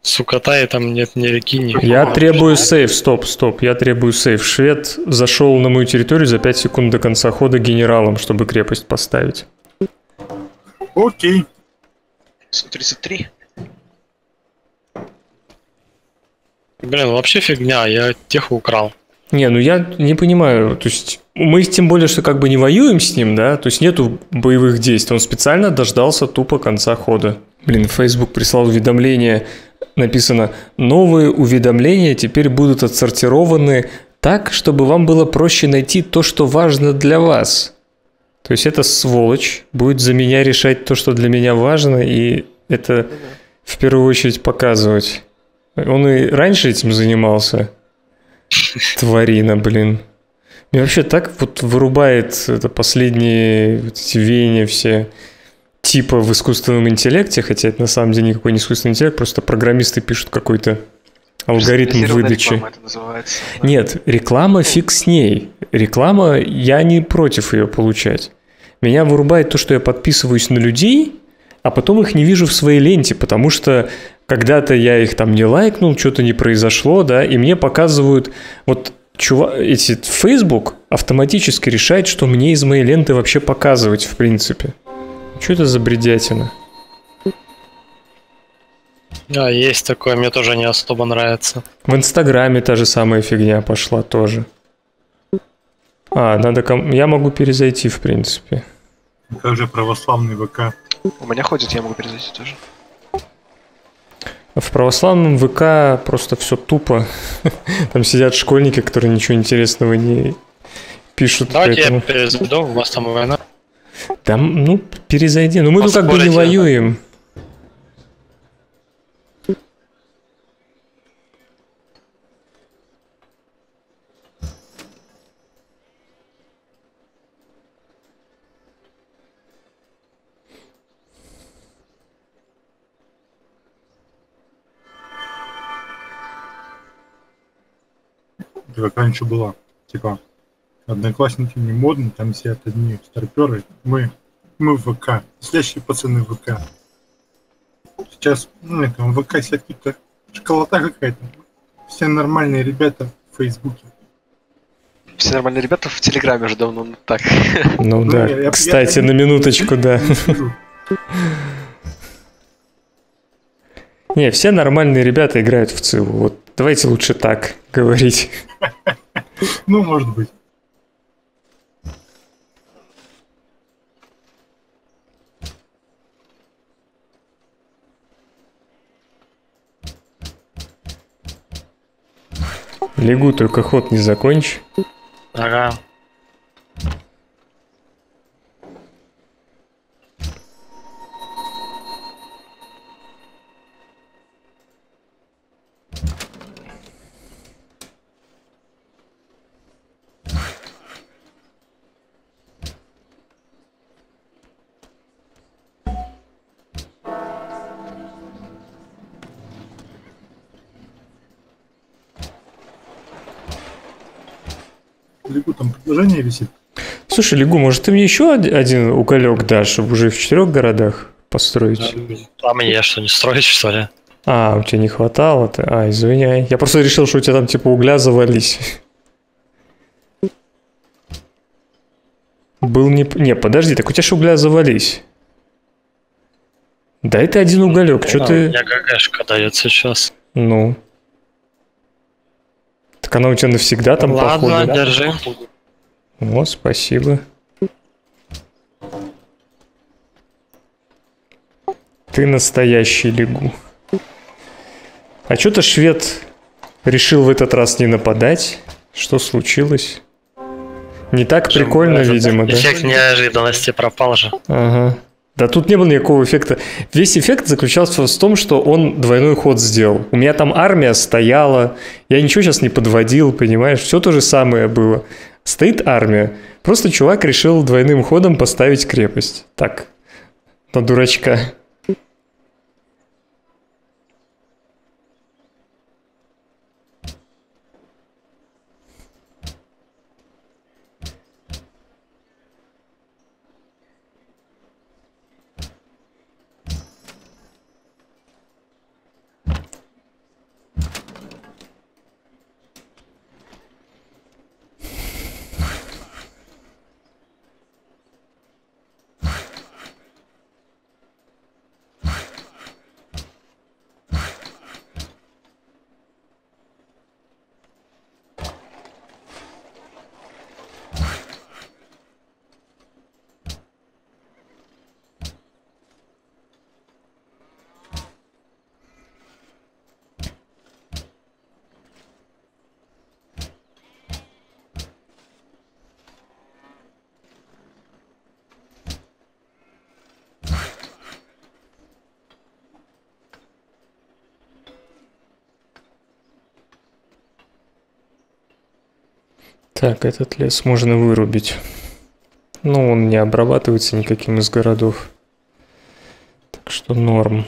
Сукотай там нет ни реки, ни... Я требую сейф, стоп, стоп, я требую сейф. Швед зашел на мою территорию за пять секунд до конца хода генералом, чтобы крепость поставить. Окей. сто тридцать три. Блин, вообще фигня, я тех украл. Не, ну я не понимаю, то есть мы тем более, что как бы не воюем с ним, да, то есть нету боевых действий, он специально дождался тупо конца хода. Блин, Facebook прислал уведомление, написано, новые уведомления теперь будут отсортированы так, чтобы вам было проще найти то, что важно для вас. То есть эта сволочь будет за меня решать то, что для меня важно, и это в первую очередь показывать. Он и раньше этим занимался. Тварина, блин. Меня вообще так вот вырубает это последние вот эти веяния все типа в искусственном интеллекте, хотя это на самом деле никакой не искусственный интеллект, просто программисты пишут какой-то алгоритм выдачи. Реклама это называется, да? Нет, реклама фиг с ней. Реклама, я не против ее получать. Меня вырубает то, что я подписываюсь на людей, а потом их не вижу в своей ленте, потому что когда-то я их там не лайкнул, что-то не произошло, да, и мне показывают, вот чува... эти Facebook автоматически решает, что мне из моей ленты вообще показывать, в принципе. Что это за бредятина? Да, есть такое, мне тоже не особо нравится. В Инстаграме та же самая фигня пошла тоже. А, надо... Ком... Я могу перезайти, в принципе. Как же православный ВК? У меня ходит, я могу перезайти тоже. В православном ВК просто все тупо. Там сидят школьники, которые ничего интересного не пишут. Давайте поэтому... я перезайду, у вас там война. Там, ну, перезайди. Ну, мы тут как бы не воюем. Эфиопии, как раньше была. Типа, одноклассники не модны, там сидят одни старперы. Мы, мы в ВК, сидящие пацаны в ВК. Сейчас, ну, это, в ВК сидят какие-то школота какая-то. Все нормальные ребята в Фейсбуке. Все нормальные ребята в Телеграме уже давно, ну так. Ну да, я, кстати, я, я... на минуточку, да. Не, все нормальные ребята играют в Циву. Вот давайте лучше так говорить. Ну, может быть. Лягу, только ход не закончи. Ага. Лигу там предложение висит. Слушай, Лигу, может, ты мне еще один уколек дашь, чтобы уже в четырех городах построить? А мне что, не строить, что ли? А, у тебя не хватало-то? А, извиняй. Я просто решил, что у тебя там типа угля завались. Был не... Не, подожди, так у тебя же угля завались. Да, это один уголек, что ты... У меня ГГшка дает сейчас. Ну... Так она у тебя навсегда там, ладно, походу. Ладно, держи. О, спасибо. Ты настоящий Лигу. А что-то швед решил в этот раз не нападать. Что случилось? Не так Чем прикольно, это, видимо, эффект, да? Эффект неожиданности пропал же. Ага. Да тут не было никакого эффекта. Весь эффект заключался в том, что он двойной ход сделал. У меня там армия стояла, я ничего сейчас не подводил, понимаешь? Все то же самое было. Стоит армия, просто чувак решил двойным ходом поставить крепость. Так, на дурачка. Так, этот лес можно вырубить. Но он не обрабатывается никаким из городов. Так что норм.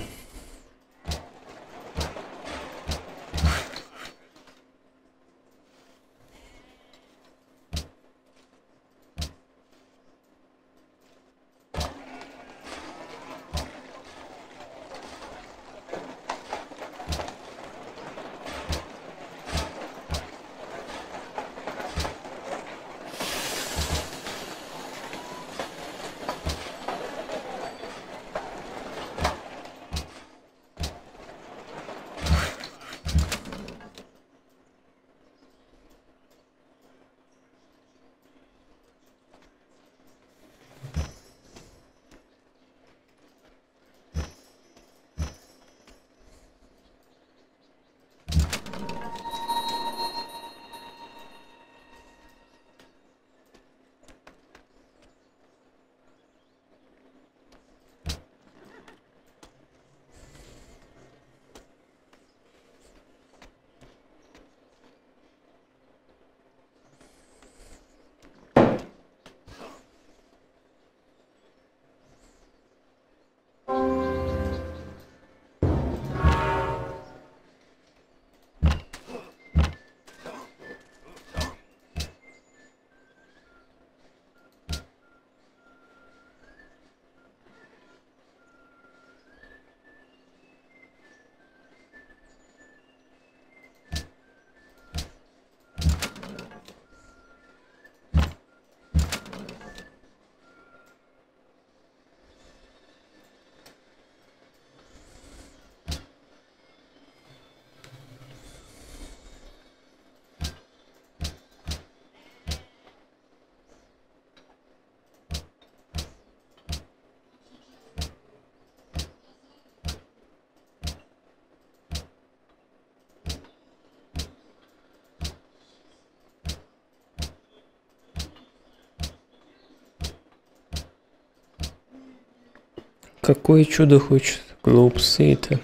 какое чудо хочет глупцы-то.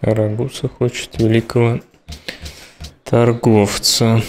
Арагуса хочет великого торговца.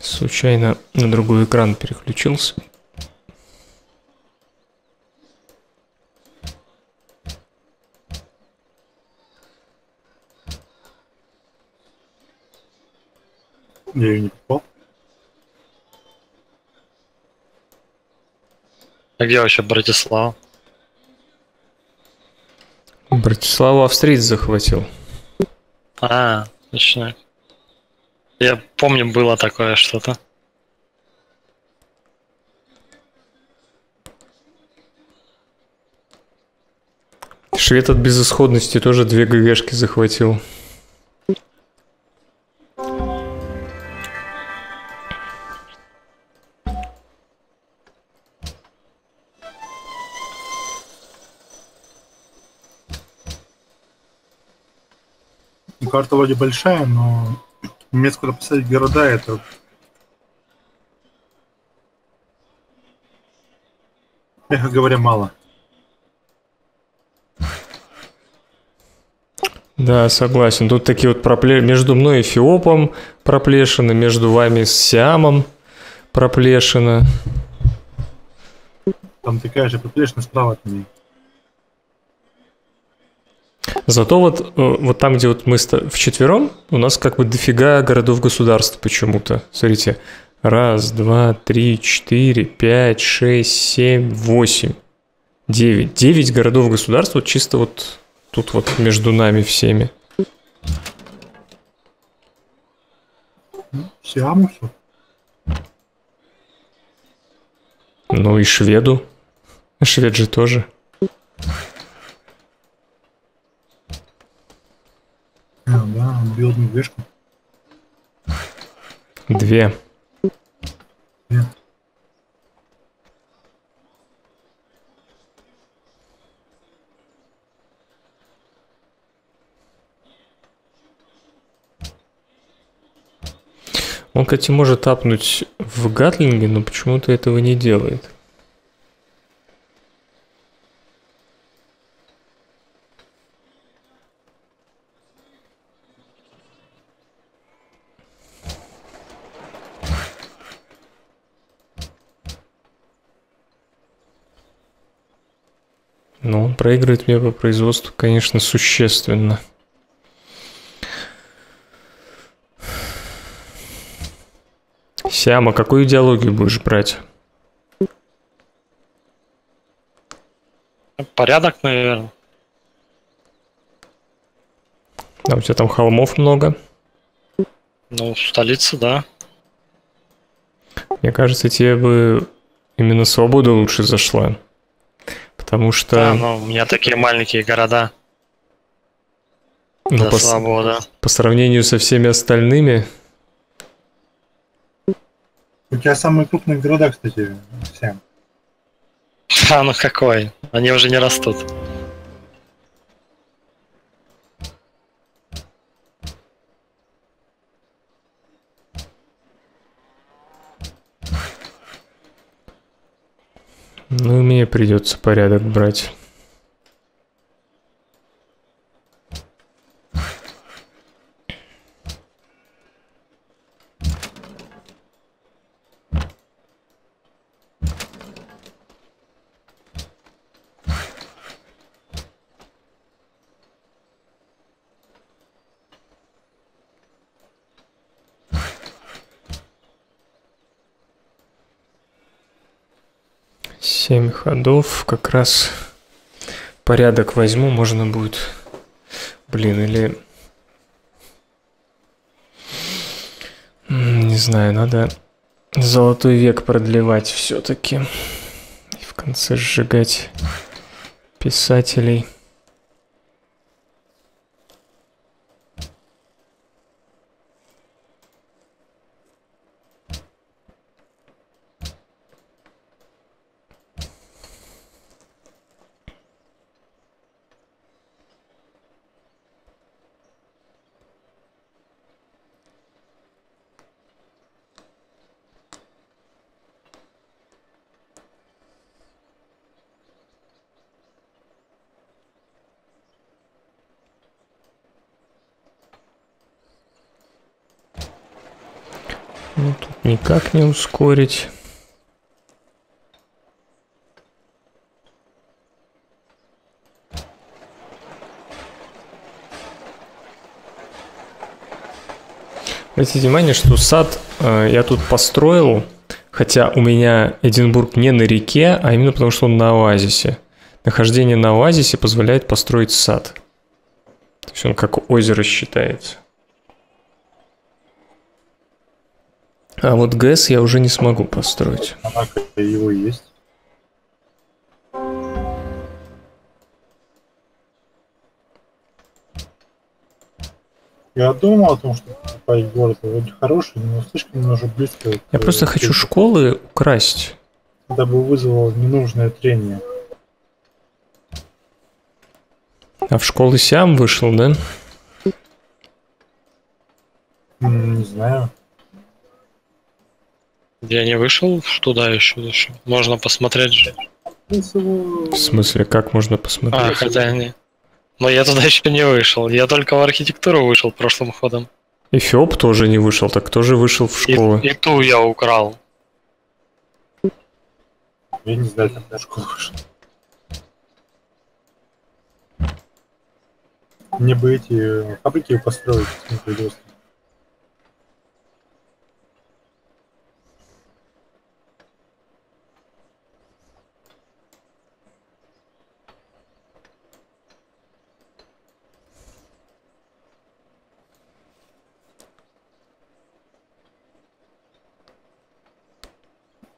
Случайно на другой экран переключился. Я ее не попал. А где вообще Братислава? Братиславу австриец захватил. А, точно. Я помню, было такое что-то. Швед от безысходности тоже две ГГшки захватил. Карта вроде большая, но... Место, куда поставить города, это... Мягко говоря, мало. Да, согласен. Тут такие вот проплешины. Между мной и Эфиопом проплешина, между вами с Сиамом проплешина. Там такая же проплешина справа от меня. Зато вот, вот там, где вот мы вчетвером, у нас как бы дофига городов-государств почему-то. Смотрите, раз, два, три, четыре, пять, шесть, семь, восемь, девять. Девять городов-государств вот чисто вот тут вот между нами всеми. Сиаму все. Ну и шведу. Швед же тоже. А, да, он бил одну вешку. Две. Две. Он, кстати, может апнуть в Гатлинге, но почему-то этого не делает. Но он проигрывает мне по производству, конечно, существенно. Сиама, какую идеологию будешь брать? Порядок, наверное. А у тебя там холмов много? Ну, в столице, да. Мне кажется, тебе бы именно свобода лучше зашла. Потому что... Да, но у меня такие маленькие города. Ну, по, свобода. По сравнению со всеми остальными... У тебя самые крупные города, кстати, всем. Да, ну какой? Они уже не растут. Ну, мне придется порядок брать. семь ходов, как раз порядок возьму, можно будет, блин, или, не знаю, надо золотой век продлевать все-таки, и в конце сжигать писателей. Ну, тут никак не ускорить. Обратите внимание, что сад э, я тут построил, хотя у меня Эдинбург не на реке, а именно потому, что он на оазисе. Нахождение на оазисе позволяет построить сад. То есть он как озеро считается. А вот ГЭС я уже не смогу построить. Однако его есть. Я думал о том, что покупать город вроде хороший, но слишком немножко близко. Я к... просто хочу школы украсть. Дабы вызвало ненужное трение. А в школы Сиам вышел, да? Не знаю. Я не вышел туда еще, еще. Можно посмотреть же. В смысле, как можно посмотреть? А, хотя не. Но я туда еще не вышел. Я только в архитектуру вышел прошлым ходом. Эфиоп тоже не вышел, так тоже вышел в школу. И, и ту я украл. Я не знаю, как на школу вышел. Мне бы эти фабрики построить не придется.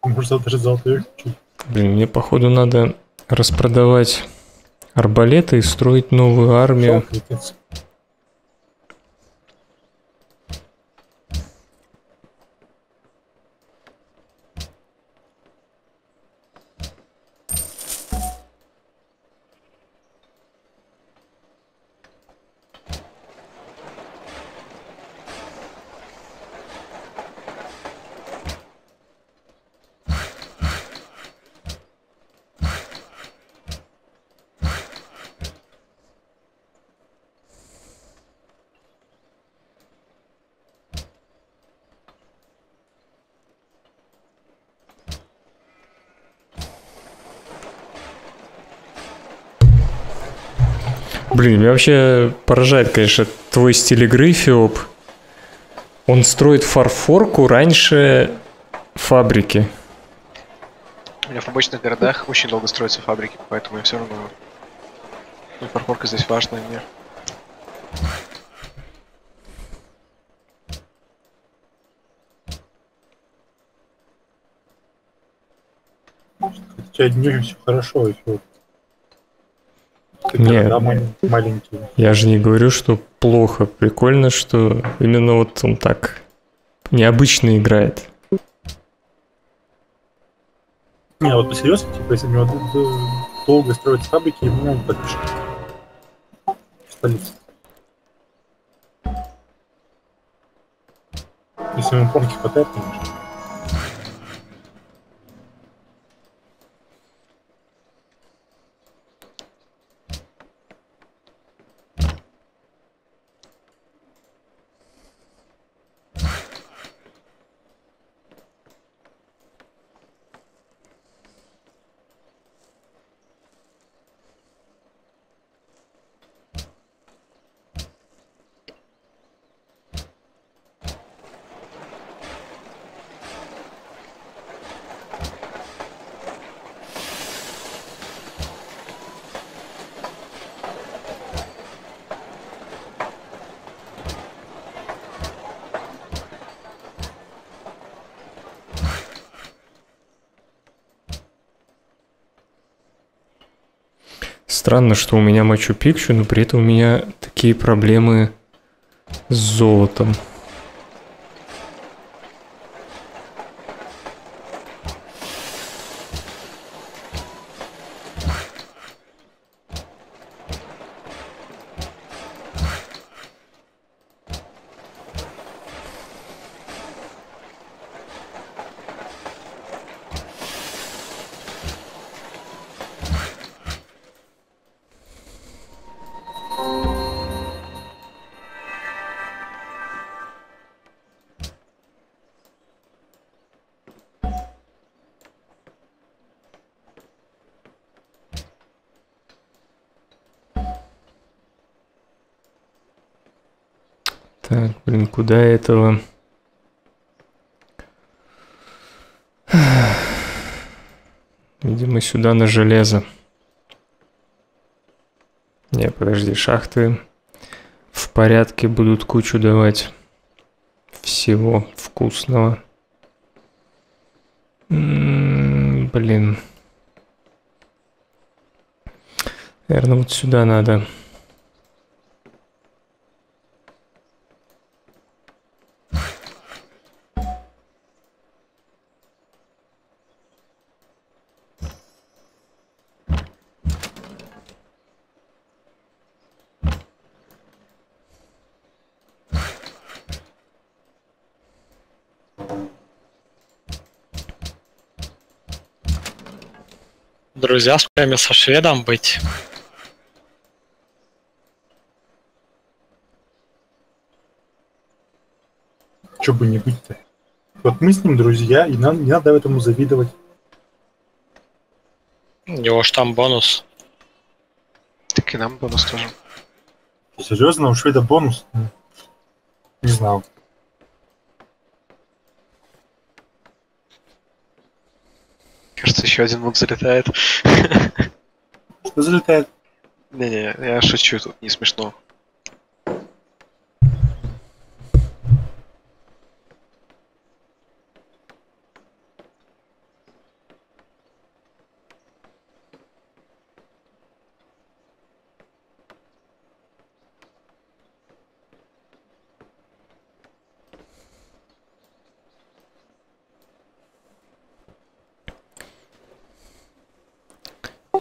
Может, даже золотой. Блин, мне походу надо распродавать арбалеты и строить новую армию. Блин, меня вообще поражает, конечно, твой стиль игры, Эфиоп. Он строит фарфорку раньше фабрики. У меня в обычных городах очень долго строятся фабрики, поэтому я все равно... И фарфорка здесь важная мне. У тебя днем все хорошо, Эфиоп. Нет, маленькие. Я же не говорю, что плохо. Прикольно, что именно вот он так необычно играет. Не, вот по-серьезно, типа, если у него долго строить фабрики, ему он подпишет. В столице. Если ему помки хватает, конечно. Странно, что у меня Мачу-Пикчу, но при этом у меня такие проблемы с золотом. Так, блин, куда этого? Видимо, сюда на железо. Не, подожди, шахты в порядке будут кучу давать всего вкусного. М-м, блин. Наверное, вот сюда надо. Друзья, с вами со шведом быть. Чё бы не быть-то? Вот мы с ним друзья, и нам не надо этому завидовать. У него ж там бонус. Так и нам бонус тоже. Серьезно, у шведа бонус? Не знал. Кажется, еще один мод залетает. Что залетает? Не-не, я шучу, тут не смешно.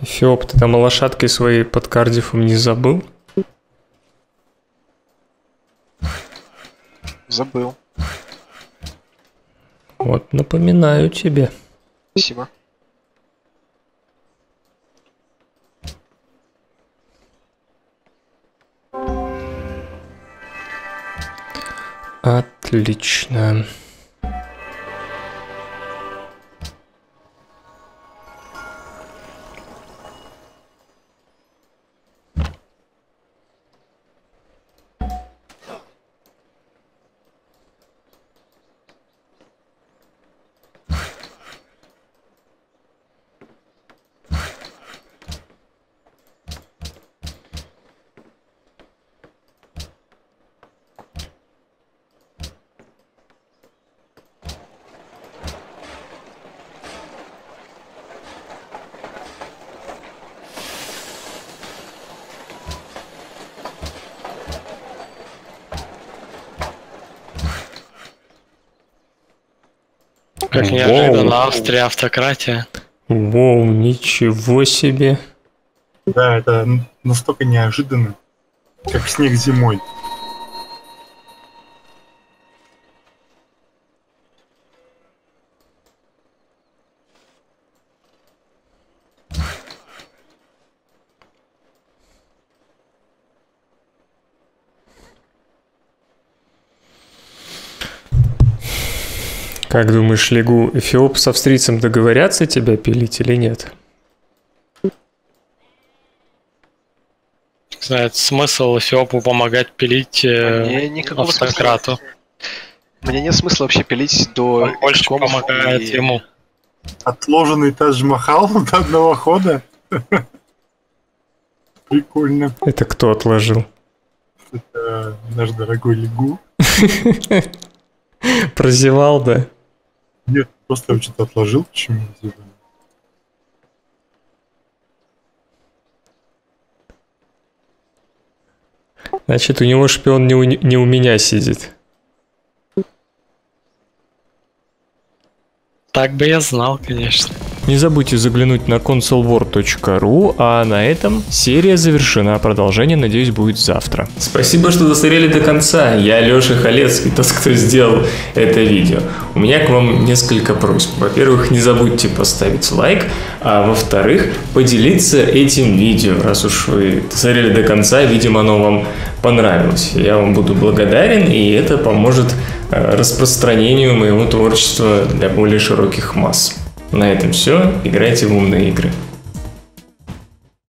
Эфиоп, ты там о лошадке своей под Кардифом не забыл? Забыл. Вот, напоминаю тебе. Спасибо. Отлично. Как неожиданно, Австрия, автократия. Воу, ничего себе. Да, это настолько неожиданно, как снег зимой. Как думаешь, Лигу, Эфиоп с австрийцем договорятся тебя пилить или нет? Знает смысл Эфиопу помогать пилить э, автократу. Смысла. Мне нет смысла вообще пилить до... Он больше помогает и... ему. Отложенный Тадж-Махал до одного хода? Прикольно. Это кто отложил? Это наш дорогой Лигу. Прозевал, да? Нет, просто я что-то отложил, почему не зевал. Значит, у него шпион не у, не у меня сидит. Так бы я знал, конечно. Не забудьте заглянуть на консул вар точка ру, а на этом серия завершена. Продолжение, надеюсь, будет завтра. Спасибо, что досмотрели до конца. Я Лёша Халецкий, тот, кто сделал это видео. У меня к вам несколько просьб. Во-первых, не забудьте поставить лайк, а во-вторых, поделиться этим видео. Раз уж вы досмотрели до конца, видимо, оно вам понравилось. Я вам буду благодарен, и это поможет распространению моего творчества для более широких масс. На этом все. Играйте в умные игры.